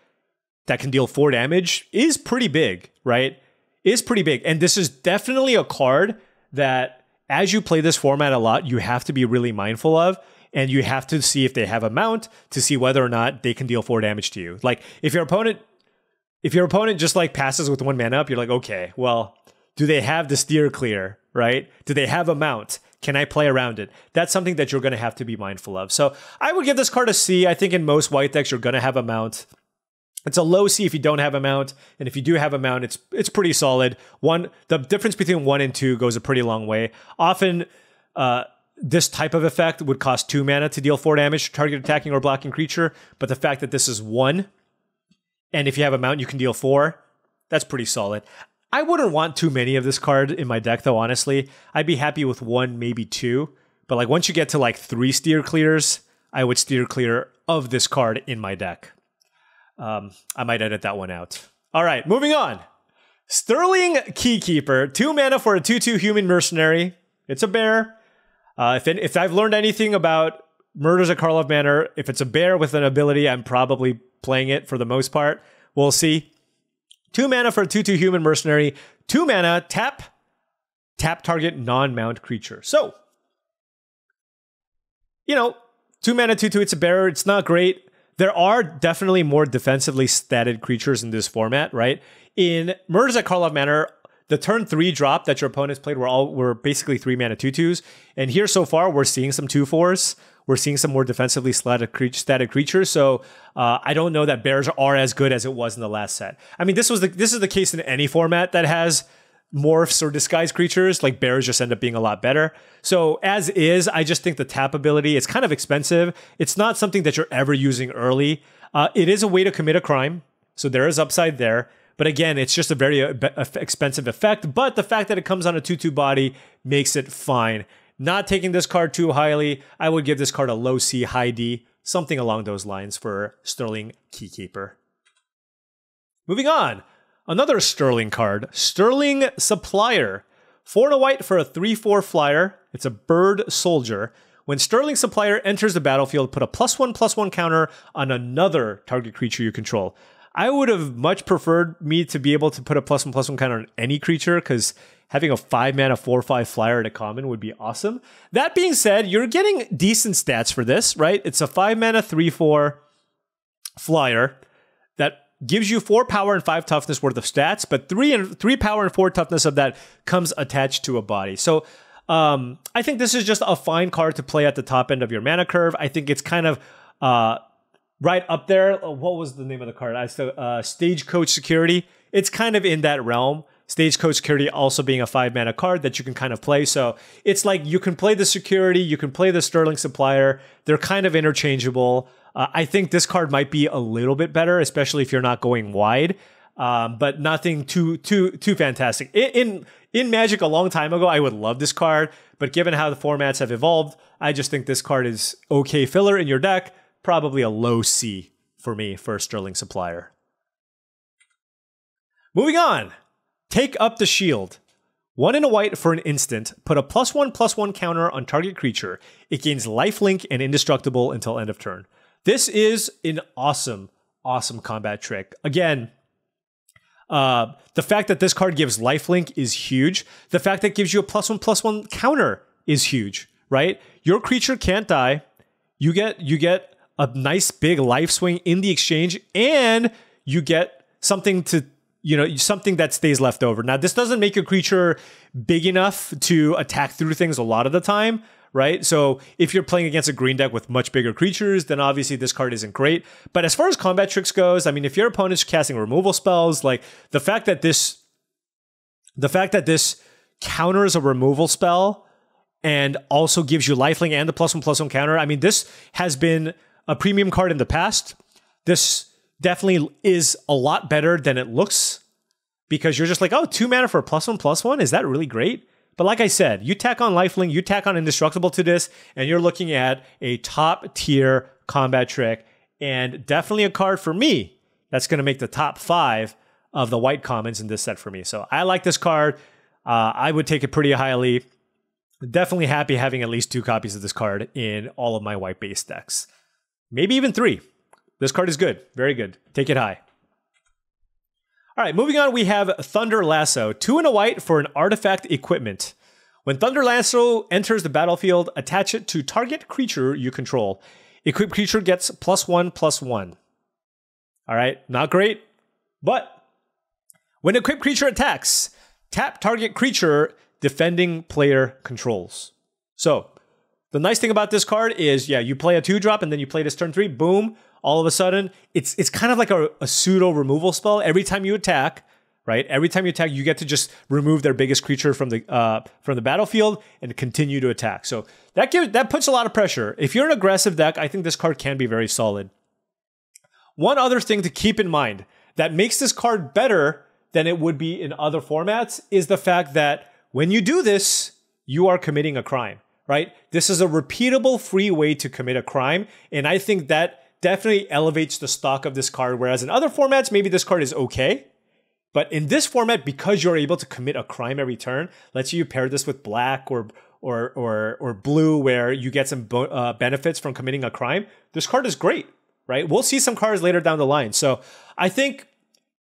that can deal four damage is pretty big, right? is pretty big. And this is definitely a card that as you play this format a lot, you have to be really mindful of. And you have to see if they have a mount to see whether or not they can deal four damage to you. Like if your opponent, if your opponent just like passes with one mana up, you're like, okay, well, do they have the steer clear, right? Do they have a mount? Can I play around it? That's something that you're going to have to be mindful of. So I would give this card a C. I think in most white decks, you're going to have a mount. It's a low C if you don't have a mount. And if you do have a mount, it's it's pretty solid. One, the difference between one and two goes a pretty long way. Often, uh, this type of effect would cost two mana to deal four damage to target attacking or blocking creature. But the fact that this is one, and if you have a mount, you can deal four, that's pretty solid. I wouldn't want too many of this card in my deck, though, honestly. I'd be happy with one, maybe two. But like once you get to like three steer clears, I would steer clear of this card in my deck. Um, I might edit that one out. All right, moving on. Sterling Keykeeper, two mana for a two two human mercenary. It's a bear. Uh, if, it, if I've learned anything about Murders at Karlov Manor, if it's a bear with an ability, I'm probably playing it for the most part. We'll see. Two mana for a two two human mercenary. Two mana, tap, tap target non-mount creature. So, you know, two mana, two two, it's a bear. It's not great. There are definitely more defensively statted creatures in this format, right? In Murders at Karlov Manor, the turn three drop that your opponents played were all were basically three mana two twos, and here so far we're seeing some two fours. We're seeing some more defensively statted creatures. So uh, I don't know that bears are as good as it was in the last set. I mean, this was the this is the case in any format that has morphs or disguise creatures. Like bears just end up being a lot better. So as is, I just think the tap ability, it's kind of expensive. It's not something that you're ever using early. Uh, it is a way to commit a crime, so there is upside there. But again, it's just a very expensive effect. But the fact that it comes on a two two body makes it fine. Not taking this card too highly. I would give this card a low C, high D. Something along those lines for Sterling Keykeeper. Moving on. Another Sterling card. Sterling Supplier. Four and a white for a three four flyer. It's a bird soldier. When Sterling Supplier enters the battlefield, put a plus one, plus one counter on another target creature you control. I would have much preferred me to be able to put a plus one, plus one counter on any creature, because having a five mana, four, five flyer at a common would be awesome. That being said, you're getting decent stats for this, right? It's a five mana, three, four flyer that gives you four power and five toughness worth of stats, but three and three power and four toughness of that comes attached to a body. So um, I think this is just a fine card to play at the top end of your mana curve. I think it's kind of... Uh, Right up there, what was the name of the card? I still, uh, Stagecoach Security. It's kind of in that realm. Stagecoach Security also being a five mana card that you can kind of play. So it's like you can play the Security, you can play the Sterling Supplier. They're kind of interchangeable. Uh, I think this card might be a little bit better, especially if you're not going wide. Um, but nothing too too too fantastic. In, in in Magic a long time ago, I would love this card. But given how the formats have evolved, I just think this card is okay filler in your deck. Probably a low C for me for Sterling Supplier. Moving on. Take Up the Shield. One in a white for an instant. Put a plus one, plus one counter on target creature. It gains lifelink and indestructible until end of turn. This is an awesome, awesome combat trick. Again, uh, the fact that this card gives lifelink is huge. The fact that it gives you a plus one, plus one counter is huge, right? Your creature can't die. You get, you get... a nice big life swing in the exchange, and you get something to, you know, something that stays left over. Now, this doesn't make your creature big enough to attack through things a lot of the time, right? So if you're playing against a green deck with much bigger creatures, then obviously this card isn't great. But as far as combat tricks goes, I mean, if your opponent's casting removal spells, like the fact that this, the fact that this counters a removal spell and also gives you lifelink and the plus one plus one counter, I mean, this has been a premium card in the past. This definitely is a lot better than it looks, because you're just like, oh, two mana for a plus one, plus one? Is that really great? But like I said, you tack on lifelink, you tack on indestructible to this, and you're looking at a top tier combat trick, and definitely a card for me that's going to make the top five of the white commons in this set for me. So I like this card. Uh, I would take it pretty highly. Definitely happy having at least two copies of this card in all of my white base decks. Maybe even three. This card is good. Very good. Take it high. All right, moving on, we have Thunder Lasso. Two and a white for an artifact equipment. When Thunder Lasso enters the battlefield, attach it to target creature you control. Equipped creature gets plus one, plus one. All right, not great, but when equipped creature attacks, tap target creature defending player controls. So the nice thing about this card is, yeah, you play a two drop and then you play this turn three, boom, all of a sudden, it's it's kind of like a, a pseudo removal spell. Every time you attack, right? Every time you attack, you get to just remove their biggest creature from the uh, from the battlefield and continue to attack. So that gives that puts a lot of pressure. If you're an aggressive deck, I think this card can be very solid. One other thing to keep in mind that makes this card better than it would be in other formats is the fact that when you do this, you are committing a crime, right? This is a repeatable free way to commit a crime, and I think that definitely elevates the stock of this card, whereas in other formats, maybe this card is okay. But in this format, because you're able to commit a crime every turn, let's say you pair this with black or or or, or blue, where you get some uh, benefits from committing a crime, this card is great, right? We'll see some cards later down the line. So I think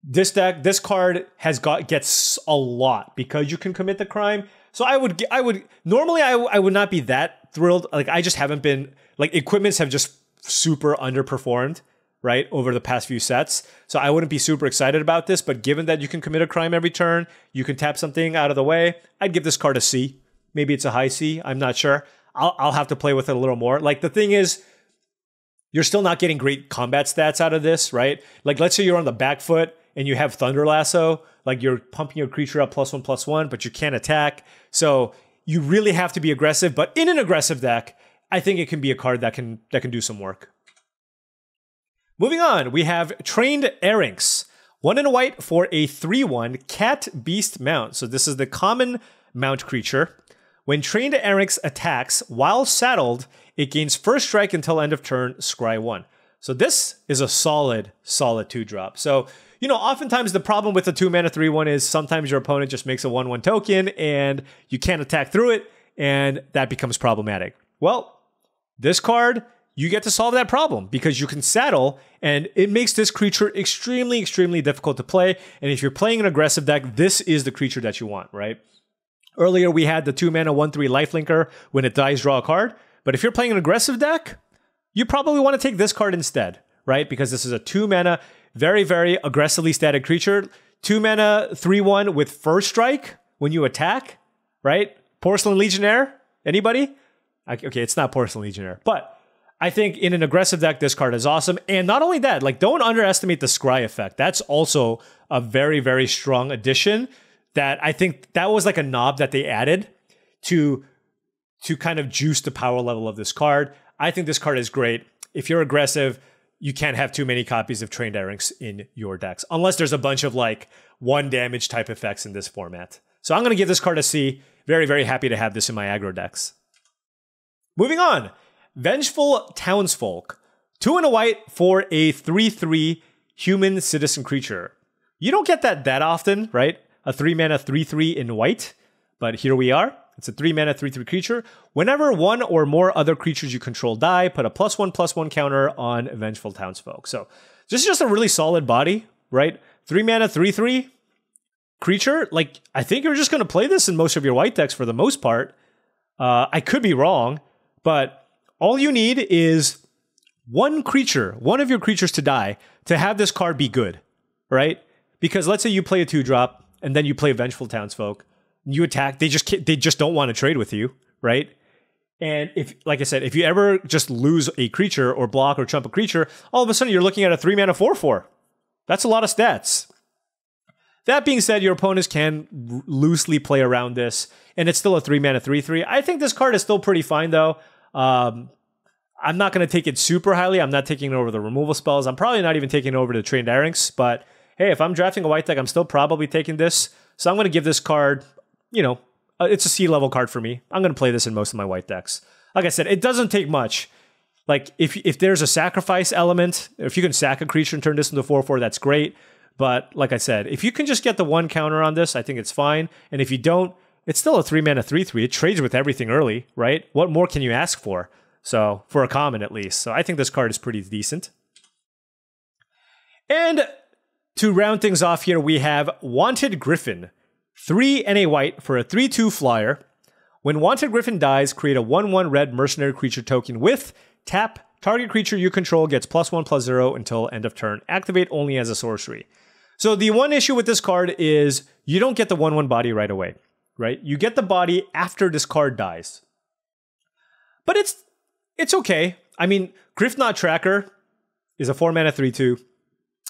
this deck, this card has got gets a lot because you can commit the crime. So I would, I would normally I, I would not be that thrilled. Like I just haven't been, like equipments have just super underperformed, right, over the past few sets. So I wouldn't be super excited about this, but given that you can commit a crime every turn, you can tap something out of the way, I'd give this card a C. Maybe it's a high C, I'm not sure. I'll, I'll have to play with it a little more. Like the thing is, you're still not getting great combat stats out of this, right? Like let's say you're on the back foot and you have Thunder Lasso, like you're pumping your creature up plus one, plus one, but you can't attack. So you really have to be aggressive, but in an aggressive deck, I think it can be a card that can that can do some work. Moving on, we have Trained Erranks. One in white for a three one Cat Beast Mount. So this is the common mount creature. When Trained Erranks attacks, while saddled, it gains first strike until end of turn, scry one. So this is a solid, solid two drop. So, you know, oftentimes the problem with the two mana three one is sometimes your opponent just makes a one one token and you can't attack through it, and that becomes problematic. Well, this card, you get to solve that problem because you can saddle, and it makes this creature extremely, extremely difficult to play. And if you're playing an aggressive deck, this is the creature that you want, right? Earlier, we had the two mana one three lifelinker. When it dies, draw a card. But if you're playing an aggressive deck, you probably want to take this card instead, right? Because this is a two mana, very, very aggressively static creature. Two mana, three one with first strike when you attack, right? Porcelain Legionnaire, anybody? Okay, it's not Porcelain Legionnaire, but I think in an aggressive deck, this card is awesome. And not only that, like don't underestimate the scry effect. That's also a very, very strong addition that I think that was like a knob that they added to, to kind of juice the power level of this card. I think this card is great. If you're aggressive, you can't have too many copies of Trained Erranks in your decks, unless there's a bunch of like one damage type effects in this format. So I'm going to give this card a C. Very, very happy to have this in my aggro decks. Moving on, Vengeful Townsfolk. Two and a white for a three three human citizen creature. You don't get that that often, right? A three mana three three in white, but here we are. It's a three mana three three creature. Whenever one or more other creatures you control die, put a plus one plus one counter on Vengeful Townsfolk. So this is just a really solid body, right? Three mana three three creature. Like I think you're just going to play this in most of your white decks for the most part. Uh, I could be wrong. But all you need is one creature, one of your creatures to die to have this card be good, right? Because let's say you play a two drop and then you play Vengeful Townsfolk, you attack, they just they just don't want to trade with you, right? And if, like I said, if you ever just lose a creature or block or chump a creature, all of a sudden you're looking at a three mana four four. That's a lot of stats. That being said, your opponents can loosely play around this, and it's still a three mana three three. I think this card is still pretty fine, though. Um, I'm not going to take it super highly. I'm not taking over the removal spells. I'm probably not even taking over the Trained Erranks, but hey, if I'm drafting a white deck, I'm still probably taking this. So I'm going to give this card, you know, it's a C-level card for me. I'm going to play this in most of my white decks. Like I said, it doesn't take much. Like, if, if there's a sacrifice element, if you can sack a creature and turn this into four four, that's great. But like I said, if you can just get the one counter on this, I think it's fine. And if you don't, it's still a three mana three three. It trades with everything early, right? What more can you ask for? So for a common at least. So I think this card is pretty decent. And To round things off here, we have Wanted Griffin. Three and a white for a three two flyer. When Wanted Griffin dies, create a one one red mercenary creature token with tap. Target creature you control gets plus one plus zero until end of turn. Activate only as a sorcery. So the one issue with this card is you don't get the one one body right away, right? You get the body after this card dies. But it's it's okay. I mean, Griffnaut Tracker is a four mana three two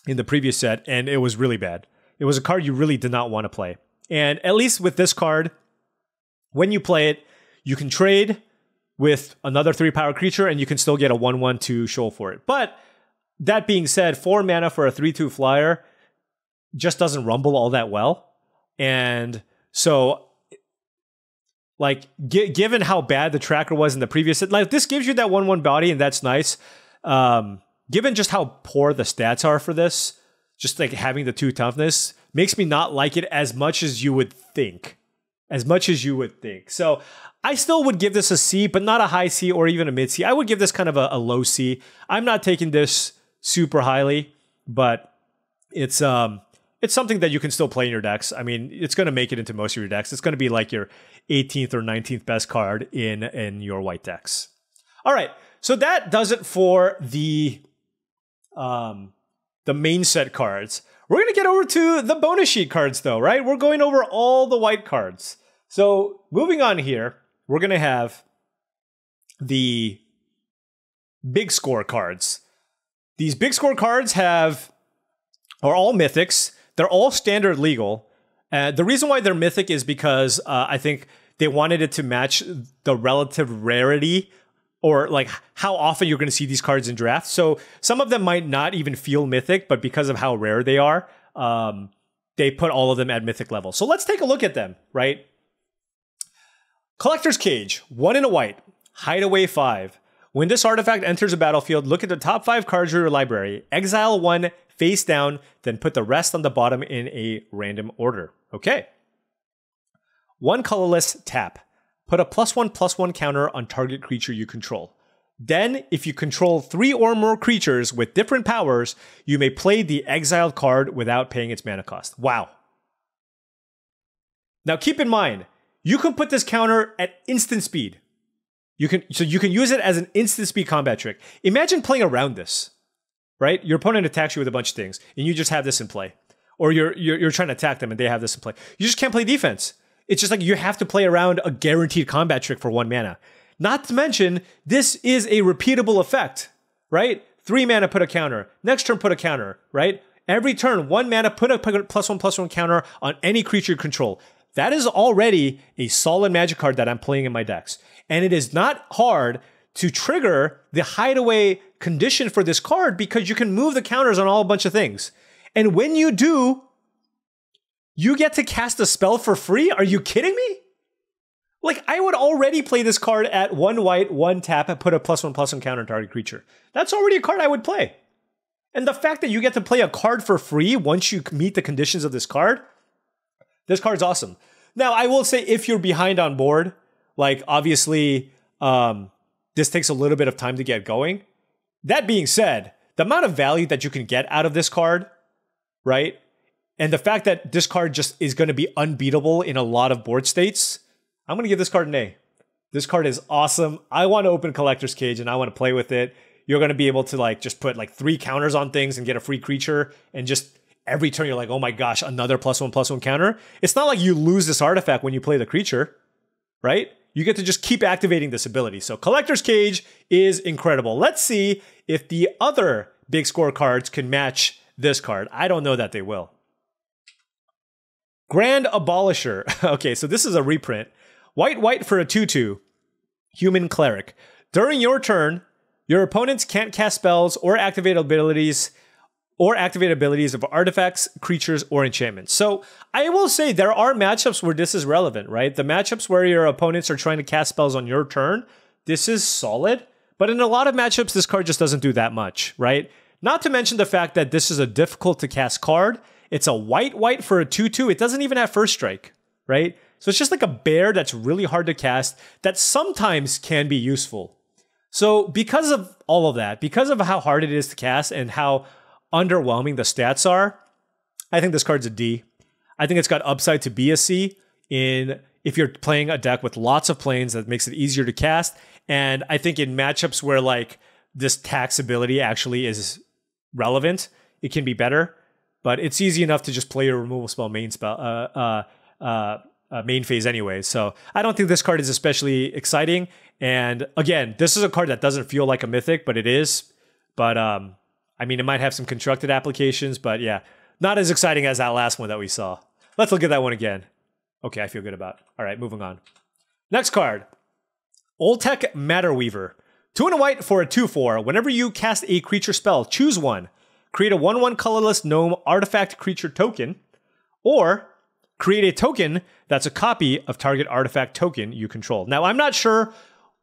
in the previous set, and it was really bad. It was a card you really did not want to play. And at least with this card, when you play it, you can trade with another three power creature, and you can still get a one one to show for it. But that being said, four mana for a three two flyer just doesn't rumble all that well. And so, like, g given how bad the tracker was in the previous set, like, this gives you that one one body, and that's nice. Um, given just how poor the stats are for this, just like having the two toughness, makes me not like it as much as you would think. As much as you would think. So I still would give this a C, but not a high C or even a mid C. I would give this kind of a, a low C. I'm not taking this super highly, but it's um it's something that you can still play in your decks. I mean, it's going to make it into most of your decks. It's going to be like your eighteenth or nineteenth best card in, in your white decks. All right, so that does it for the, um, the main set cards. We're going to get over to the bonus sheet cards though, right? We're going over all the white cards. So moving on here, we're going to have the big score cards. These big score cards have are all mythics. They're all standard legal. Uh, the reason why they're mythic is because uh, I think they wanted it to match the relative rarity or like how often you're going to see these cards in drafts. So some of them might not even feel mythic, but because of how rare they are, um, they put all of them at mythic level. So let's take a look at them, right? Collector's Cage, one in a white, Hideaway five. When this artifact enters a battlefield, look at the top five cards of your library. Exile one, face down, then put the rest on the bottom in a random order. Okay. One colorless, tap. Put a plus one plus one counter on target creature you control. Then, if you control three or more creatures with different powers, you may play the exiled card without paying its mana cost. Wow. Now keep in mind, you can put this counter at instant speed. You can so you can use it as an instant speed combat trick. Imagine playing around this, right? Your opponent attacks you with a bunch of things, and you just have this in play. Or you're you're, you're trying to attack them, and they have this in play. You just can't play defense. It's just like you have to play around a guaranteed combat trick for one mana. Not to mention, this is a repeatable effect, right? Three mana, put a counter. Next turn, put a counter, right? Every turn, one mana, put a plus one, plus one counter on any creature you control. That is already a solid Magic card that I'm playing in my decks. And it is not hard to trigger the hideaway condition for this card because you can move the counters on all a bunch of things. And when you do, you get to cast a spell for free? Are you kidding me? Like, I would already play this card at one white, one tap, and put a plus one, plus one counter on target creature. That's already a card I would play. And the fact that you get to play a card for free once you meet the conditions of this card, this card's awesome. Now, I will say if you're behind on board, like, obviously, um, this takes a little bit of time to get going. That being said, the amount of value that you can get out of this card, right? And the fact that this card just is going to be unbeatable in a lot of board states, I'm going to give this card an A. This card is awesome. I want to open Collector's Cage and I want to play with it. You're going to be able to like just put like three counters on things and get a free creature. And just every turn you're like, oh my gosh, another plus one, plus one counter. It's not like you lose this artifact when you play the creature, right? You get to just keep activating this ability. So Collector's Cage is incredible. Let's see if the other big score cards can match this card. I don't know that they will. Grand Abolisher. Okay, so this is a reprint. White, white for a two two. Human Cleric. During your turn, your opponents can't cast spells or activate abilities or activate abilities of artifacts, creatures, or enchantments. So I will say there are matchups where this is relevant, right? The matchups where your opponents are trying to cast spells on your turn, this is solid. But in a lot of matchups, this card just doesn't do that much, right? Not to mention the fact that this is a difficult to cast card. It's a white, white for a two two. It doesn't even have first strike, right? So it's just like a bear that's really hard to cast that sometimes can be useful. So because of all of that, because of how hard it is to cast and how underwhelming the stats are, I think this card's a D. I think it's got upside to be a C in if you're playing a deck with lots of planes, that makes it easier to cast. And I think in matchups where like this taxability actually is relevant, it can be better. But it's easy enough to just play your removal spell main spell uh, uh, uh, uh, main phase anyway. So I don't think this card is especially exciting. And again, this is a card that doesn't feel like a mythic, but it is. But um, I mean, it might have some constructed applications. But yeah, not as exciting as that last one that we saw. Let's look at that one again. Okay, I feel good about it. All right, moving on. Next card, Oltec Matterweaver. Two and a white for a two four. Whenever you cast a creature spell, choose one. Create a one one colorless gnome artifact creature token, or create a token that's a copy of target artifact token you control. Now, I'm not sure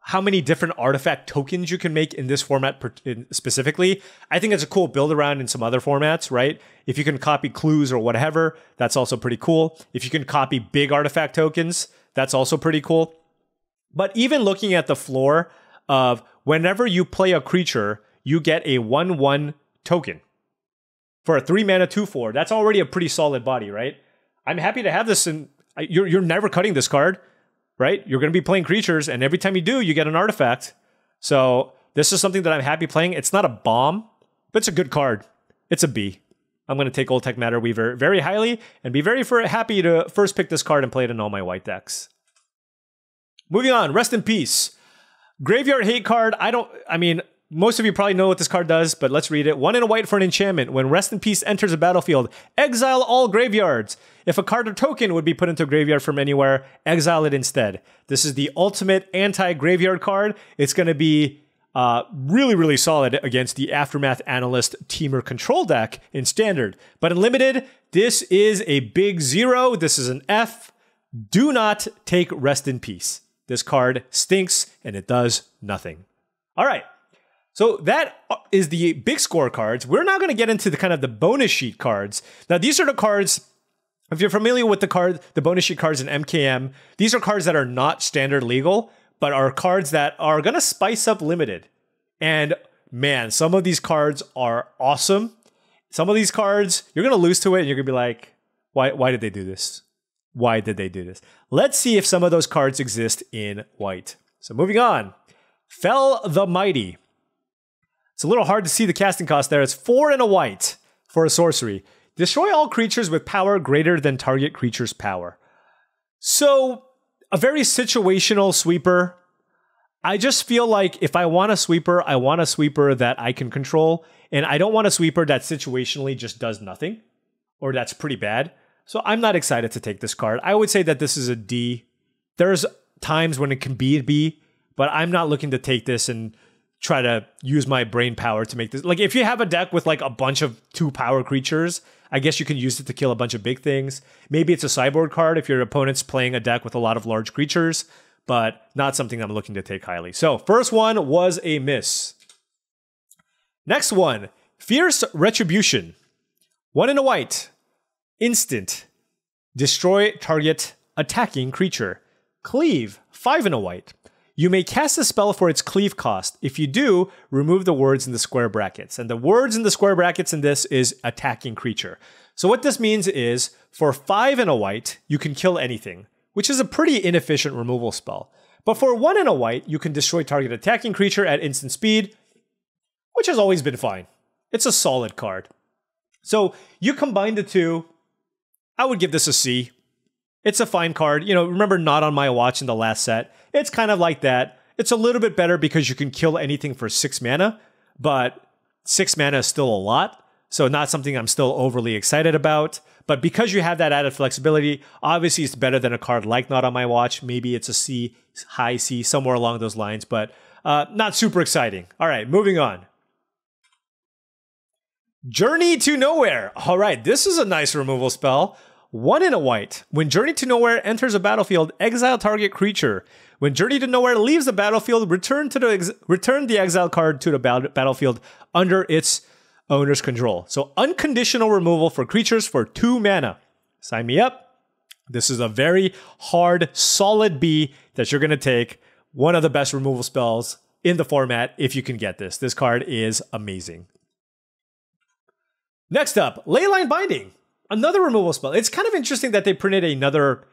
how many different artifact tokens you can make in this format specifically. I think it's a cool build around in some other formats, right? If you can copy clues or whatever, that's also pretty cool. If you can copy big artifact tokens, that's also pretty cool. But even looking at the floor of whenever you play a creature, you get a one one token. For a three mana two four, that's already a pretty solid body, right? I'm happy to have this, and you're, you're never cutting this card, right? You're going to be playing creatures, and every time you do, you get an artifact. So this is something that I'm happy playing. It's not a bomb, but it's a good card. It's a B. I'm going to take Oltec Matterweaver very highly and be very happy to first pick this card and play it in all my white decks. Moving on, rest in peace. Graveyard Hate card. I don't, I mean... Most of you probably know what this card does, but let's read it. One in a white for an enchantment. When Rest in Peace enters a battlefield, exile all graveyards. If a card or token would be put into a graveyard from anywhere, exile it instead. This is the ultimate anti-graveyard card. It's going to be uh, really, really solid against the Aftermath Analyst Teamer Control deck in Standard. But in Limited, this is a big zero. This is an F. Do not take Rest in Peace. This card stinks, and it does nothing. All right. So that is the big score cards. We're now going to get into the kind of the bonus sheet cards. Now, these are the cards, if you're familiar with the card, the bonus sheet cards in M K M, these are cards that are not standard legal, but are cards that are going to spice up Limited. And man, some of these cards are awesome. Some of these cards, you're going to lose to it and you're going to be like, why, why did they do this? Why did they do this? Let's see if some of those cards exist in white. So moving on, Fell the Mighty. It's a little hard to see the casting cost there. It's four and a white for a sorcery. Destroy all creatures with power greater than target creature's power. So a very situational sweeper. I just feel like if I want a sweeper, I want a sweeper that I can control. And I don't want a sweeper that situationally just does nothing or that's pretty bad. So I'm not excited to take this card. I would say that this is a D. There's times when it can be a B, but I'm not looking to take this and try to use my brain power to make this. Like, if you have a deck with like a bunch of two power creatures, I guess you can use it to kill a bunch of big things. Maybe it's a sideboard card if your opponent's playing a deck with a lot of large creatures, but not something I'm looking to take highly. So first one was a miss. Next one, Fierce Retribution. One in a white, instant, destroy target attacking creature. Cleave, five in a white. You may cast a spell for its cleave cost. If you do, remove the words in the square brackets. And the words in the square brackets in this is attacking creature. So what this means is for five and a white, you can kill anything, which is a pretty inefficient removal spell. But for one and a white, you can destroy target attacking creature at instant speed, which has always been fine. It's a solid card. So you combine the two, I would give this a C. It's a fine card. You know, remember Not on My Watch in the last set? It's kind of like that. It's a little bit better because you can kill anything for six mana, but six mana is still a lot. So not something I'm still overly excited about. But because you have that added flexibility, obviously it's better than a card like Not on My Watch. Maybe it's a C, high C, somewhere along those lines, but uh, not super exciting. All right, moving on. Journey to Nowhere. All right, this is a nice removal spell. One in a white. When Journey to Nowhere enters a battlefield, exile target creature. When Journey to Nowhere leaves the battlefield, return to the ex return the exile card to the bat battlefield under its owner's control. So unconditional removal for creatures for two mana. Sign me up. This is a very hard, solid B that you're going to take. One of the best removal spells in the format if you can get this. This card is amazing. Next up, Leyline Binding. another removal spell. It's kind of interesting that they printed another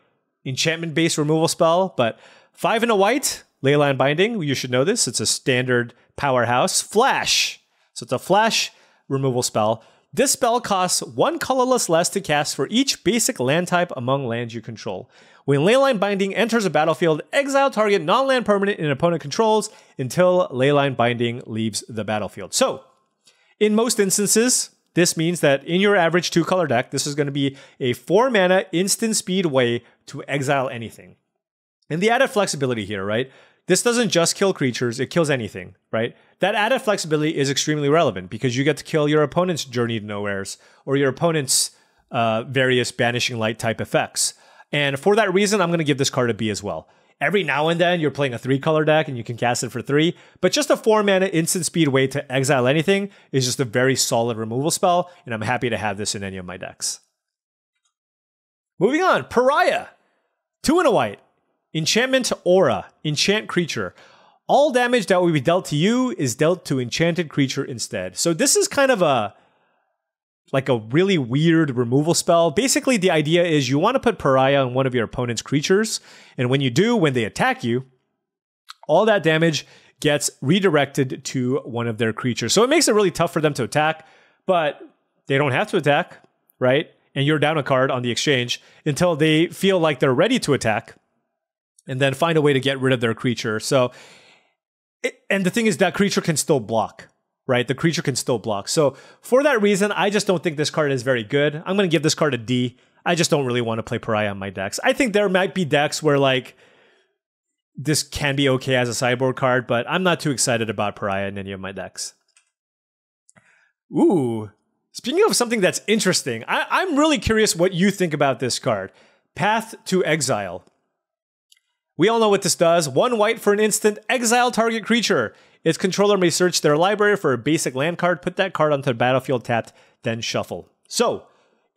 enchantment-based removal spell, but five and a white, Leyline Binding. You should know this. It's a standard powerhouse. Flash. So it's a flash removal spell. This spell costs one colorless less to cast for each basic land type among lands you control. When Leyline Binding enters a battlefield, exile target non-land permanent an opponent controls until Leyline Binding leaves the battlefield. So, in most instances, this means that in your average two-color deck, this is going to be a four-mana instant speed way to exile anything. And the added flexibility here, right? This doesn't just kill creatures, it kills anything, right? That added flexibility is extremely relevant because you get to kill your opponent's Journey to Nowheres or your opponent's uh, various Banishing Light type effects. And for that reason, I'm going to give this card a B as well. Every now and then, you're playing a three-color deck and you can cast it for three, but just a four-mana instant speed way to exile anything is just a very solid removal spell, and I'm happy to have this in any of my decks. Moving on, Pariah. Two and a white. Enchantment Aura. Enchant creature. All damage that will be dealt to you is dealt to enchanted creature instead. So this is kind of a like a really weird removal spell. Basically, the idea is you want to put Pariah on one of your opponent's creatures, and when you do, when they attack you, all that damage gets redirected to one of their creatures. So it makes it really tough for them to attack, but they don't have to attack, right? And you're down a card on the exchange until they feel like they're ready to attack, and then find a way to get rid of their creature. So, it, and the thing is that creature can still block, right? The creature can still block. So for that reason, I just don't think this card is very good. I'm going to give this card a D. I just don't really want to play Pariah on my decks. I think there might be decks where like this can be okay as a sideboard card, but I'm not too excited about Pariah in any of my decks. Ooh, speaking of something that's interesting, I, I'm really curious what you think about this card. Path to Exile. We all know what this does. One white for an instant, exile target creature. Its controller may search their library for a basic land card, put that card onto the battlefield tapped, then shuffle. So,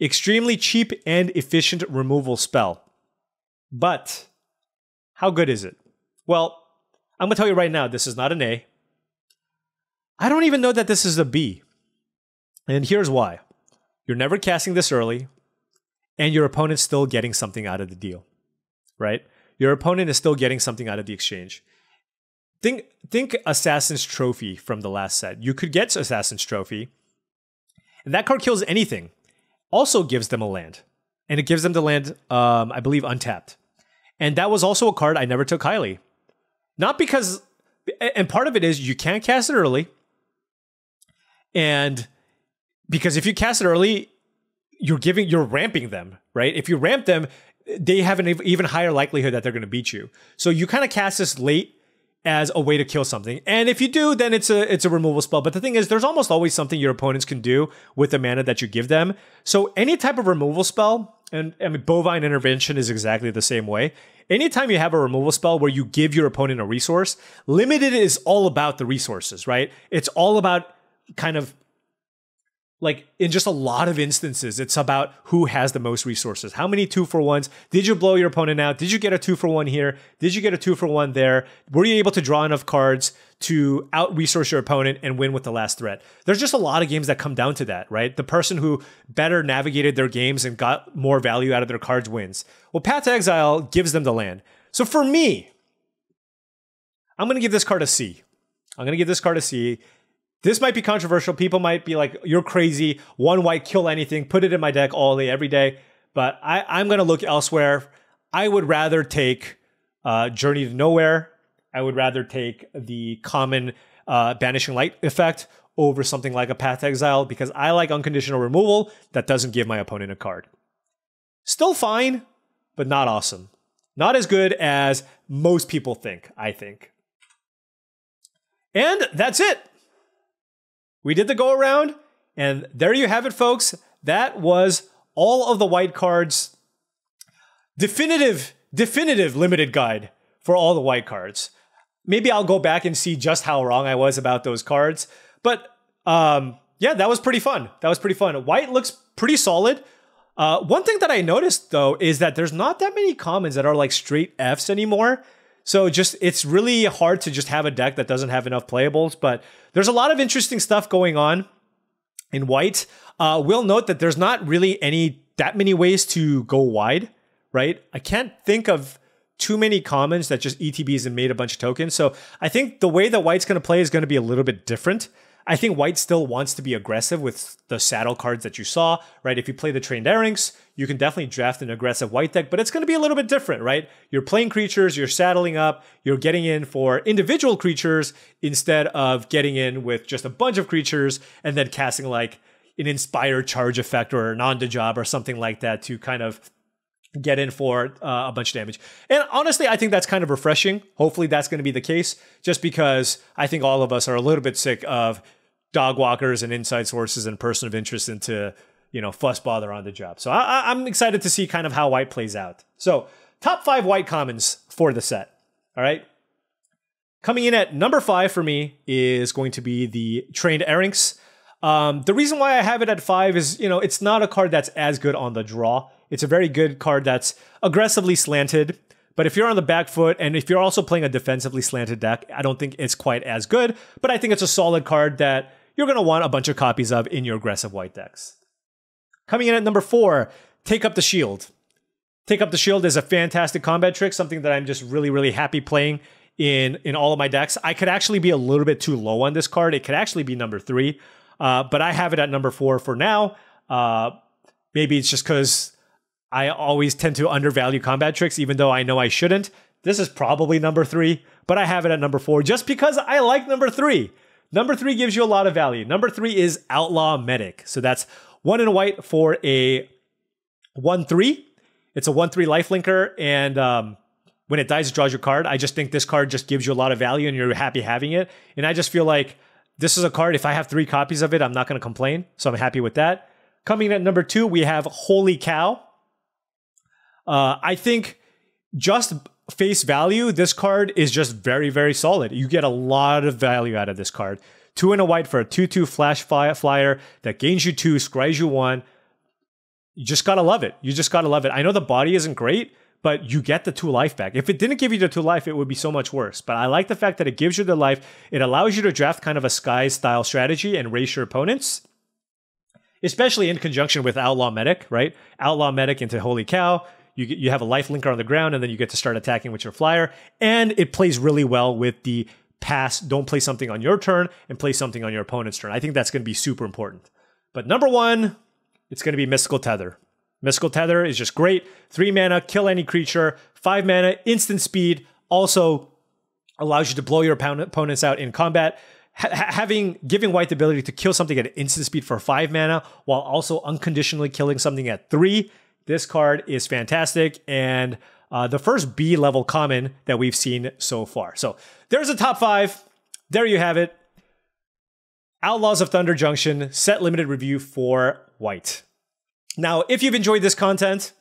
extremely cheap and efficient removal spell. But, how good is it? Well, I'm going to tell you right now, this is not an A. I don't even know that this is a B. And here's why. You're never casting this early, and your opponent's still getting something out of the deal, right? Your opponent is still getting something out of the exchange. Think, think Assassin's Trophy from the last set. You could get Assassin's Trophy, and that card kills anything. Also gives them a land, and it gives them the land, um, I believe, untapped. And that was also a card I never took highly. Not because, and part of it is you can't cast it early, and because if you cast it early, you're giving, you're ramping them, right? If you ramp them, they have an even higher likelihood that they're going to beat you. So you kind of cast this late as a way to kill something. And if you do, then it's a it's a removal spell. But the thing is, there's almost always something your opponents can do with the mana that you give them. So any type of removal spell, and I mean, Bovine Intervention is exactly the same way. Anytime you have a removal spell where you give your opponent a resource, Limited is all about the resources, right? It's all about kind of like in just a lot of instances, it's about who has the most resources. How many two for ones? Did you blow your opponent out? Did you get a two for one here? Did you get a two for one there? Were you able to draw enough cards to out resource your opponent and win with the last threat? There's just a lot of games that come down to that, right? The person who better navigated their games and got more value out of their cards wins. Well, Path to Exile gives them the land. So for me, I'm going to give this card a C. I'm going to give this card a C. This might be controversial. People might be like, you're crazy. One white, kill anything. Put it in my deck all day, every day. But I, I'm going to look elsewhere. I would rather take uh, Journey to Nowhere. I would rather take the common uh, Banishing Light effect over something like a Path to Exile because I like unconditional removal that doesn't give my opponent a card. Still fine, but not awesome. Not as good as most people think, I think. And that's it. We did the go-around, and there you have it, folks. That was all of the white cards. Definitive, definitive limited guide for all the white cards. Maybe I'll go back and see just how wrong I was about those cards. But, um, yeah, that was pretty fun. That was pretty fun. White looks pretty solid. Uh, one thing that I noticed, though, is that there's not that many commons that are like straight Fs anymore. So just it's really hard to just have a deck that doesn't have enough playables, but there's a lot of interesting stuff going on in white. Uh, we'll note that there's not really any that many ways to go wide, right? I can't think of too many commons that just E T Bs and made a bunch of tokens. So I think the way that White's going to play is going to be a little bit different. I think White still wants to be aggressive with the saddle cards that you saw, right? If you play the Trained Larynx, you can definitely draft an aggressive White deck, but it's going to be a little bit different, right? You're playing creatures, you're saddling up, you're getting in for individual creatures instead of getting in with just a bunch of creatures and then casting like an Inspired Charge effect or an On-the-Job or something like that to kind of get in for uh, a bunch of damage. And honestly, I think that's kind of refreshing. Hopefully that's going to be the case, just because I think all of us are a little bit sick of dog walkers and inside sources and person of interest into, you know, fuss bother on the job. So I, I'm excited to see kind of how White plays out. So top five White commons for the set. All right. Coming in at number five for me is going to be the Trained Larynx. Um, the reason why I have it at five is, you know, it's not a card that's as good on the draw. It's a very good card that's aggressively slanted, but if you're on the back foot and if you're also playing a defensively slanted deck, I don't think it's quite as good, but I think it's a solid card that you're going to want a bunch of copies of in your aggressive White decks. Coming in at number four, Take Up the Shield. Take Up the Shield is a fantastic combat trick, something that I'm just really, really happy playing in, in all of my decks. I could actually be a little bit too low on this card. It could actually be number three, uh, but I have it at number four for now. Uh, maybe it's just because I always tend to undervalue combat tricks, even though I know I shouldn't. This is probably number three, but I have it at number four just because I like number three. Number three gives you a lot of value. Number three is Outlaw Medic. So that's one in white for a one three. It's a one three lifelinker, and um, when it dies, it draws your card. I just think this card just gives you a lot of value, and you're happy having it. And I just feel like this is a card, if I have three copies of it, I'm not going to complain, so I'm happy with that. Coming in at number two, we have Holy Cow. Uh, I think just face value, this card is just very, very solid. You get a lot of value out of this card. Two in a white for a two two flash fly flyer that gains you two, scries you one. You just got to love it. You just got to love it. I know the body isn't great, but you get the two life back. If it didn't give you the two life, it would be so much worse. But I like the fact that it gives you the life. It allows you to draft kind of a Sky style strategy and race your opponents, especially in conjunction with Outlaw Medic, right? Outlaw Medic into Holy Cow. You, you have a life linker on the ground, and then you get to start attacking with your flyer. And it plays really well with the pass. Don't play something on your turn and play something on your opponent's turn. I think that's going to be super important. But number one, it's going to be Mystical Tether. Mystical Tether is just great. Three mana, kill any creature. Five mana, instant speed. Also allows you to blow your opponents out in combat. Having giving White the ability to kill something at instant speed for five mana while also unconditionally killing something at three. This card is fantastic, and uh, the first B-level common that we've seen so far. So there's a top five. There you have it. Outlaws of Thunder Junction, set limited review for White. Now, if you've enjoyed this content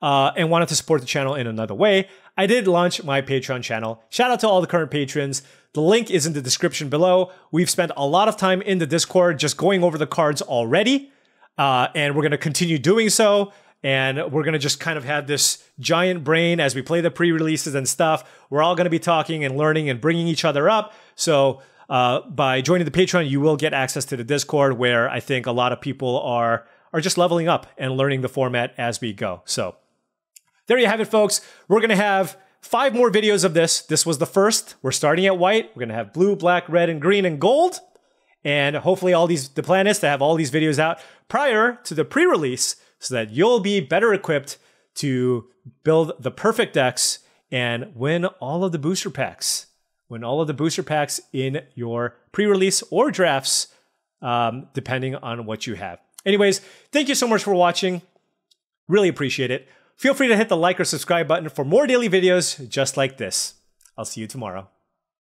uh, and wanted to support the channel in another way, I did launch my Patreon channel. Shout out to all the current patrons. The link is in the description below. We've spent a lot of time in the Discord just going over the cards already. Uh, and we're going to continue doing so, and we're going to just kind of have this giant brain as we play the pre-releases and stuff. We're all going to be talking and learning and bringing each other up. So uh, by joining the Patreon, you will get access to the Discord, where I think a lot of people are, are just leveling up and learning the format as we go. So there you have it, folks. We're going to have five more videos of this. This was the first. We're starting at White. We're going to have blue, black, red, and green, and gold. And hopefully all these, the plan is to have all these videos out prior to the pre-release so that you'll be better equipped to build the perfect decks and win all of the booster packs. Win all of the booster packs in your pre-release or drafts, um, depending on what you have. Anyways, thank you so much for watching. Really appreciate it. Feel free to hit the like or subscribe button for more daily videos just like this. I'll see you tomorrow.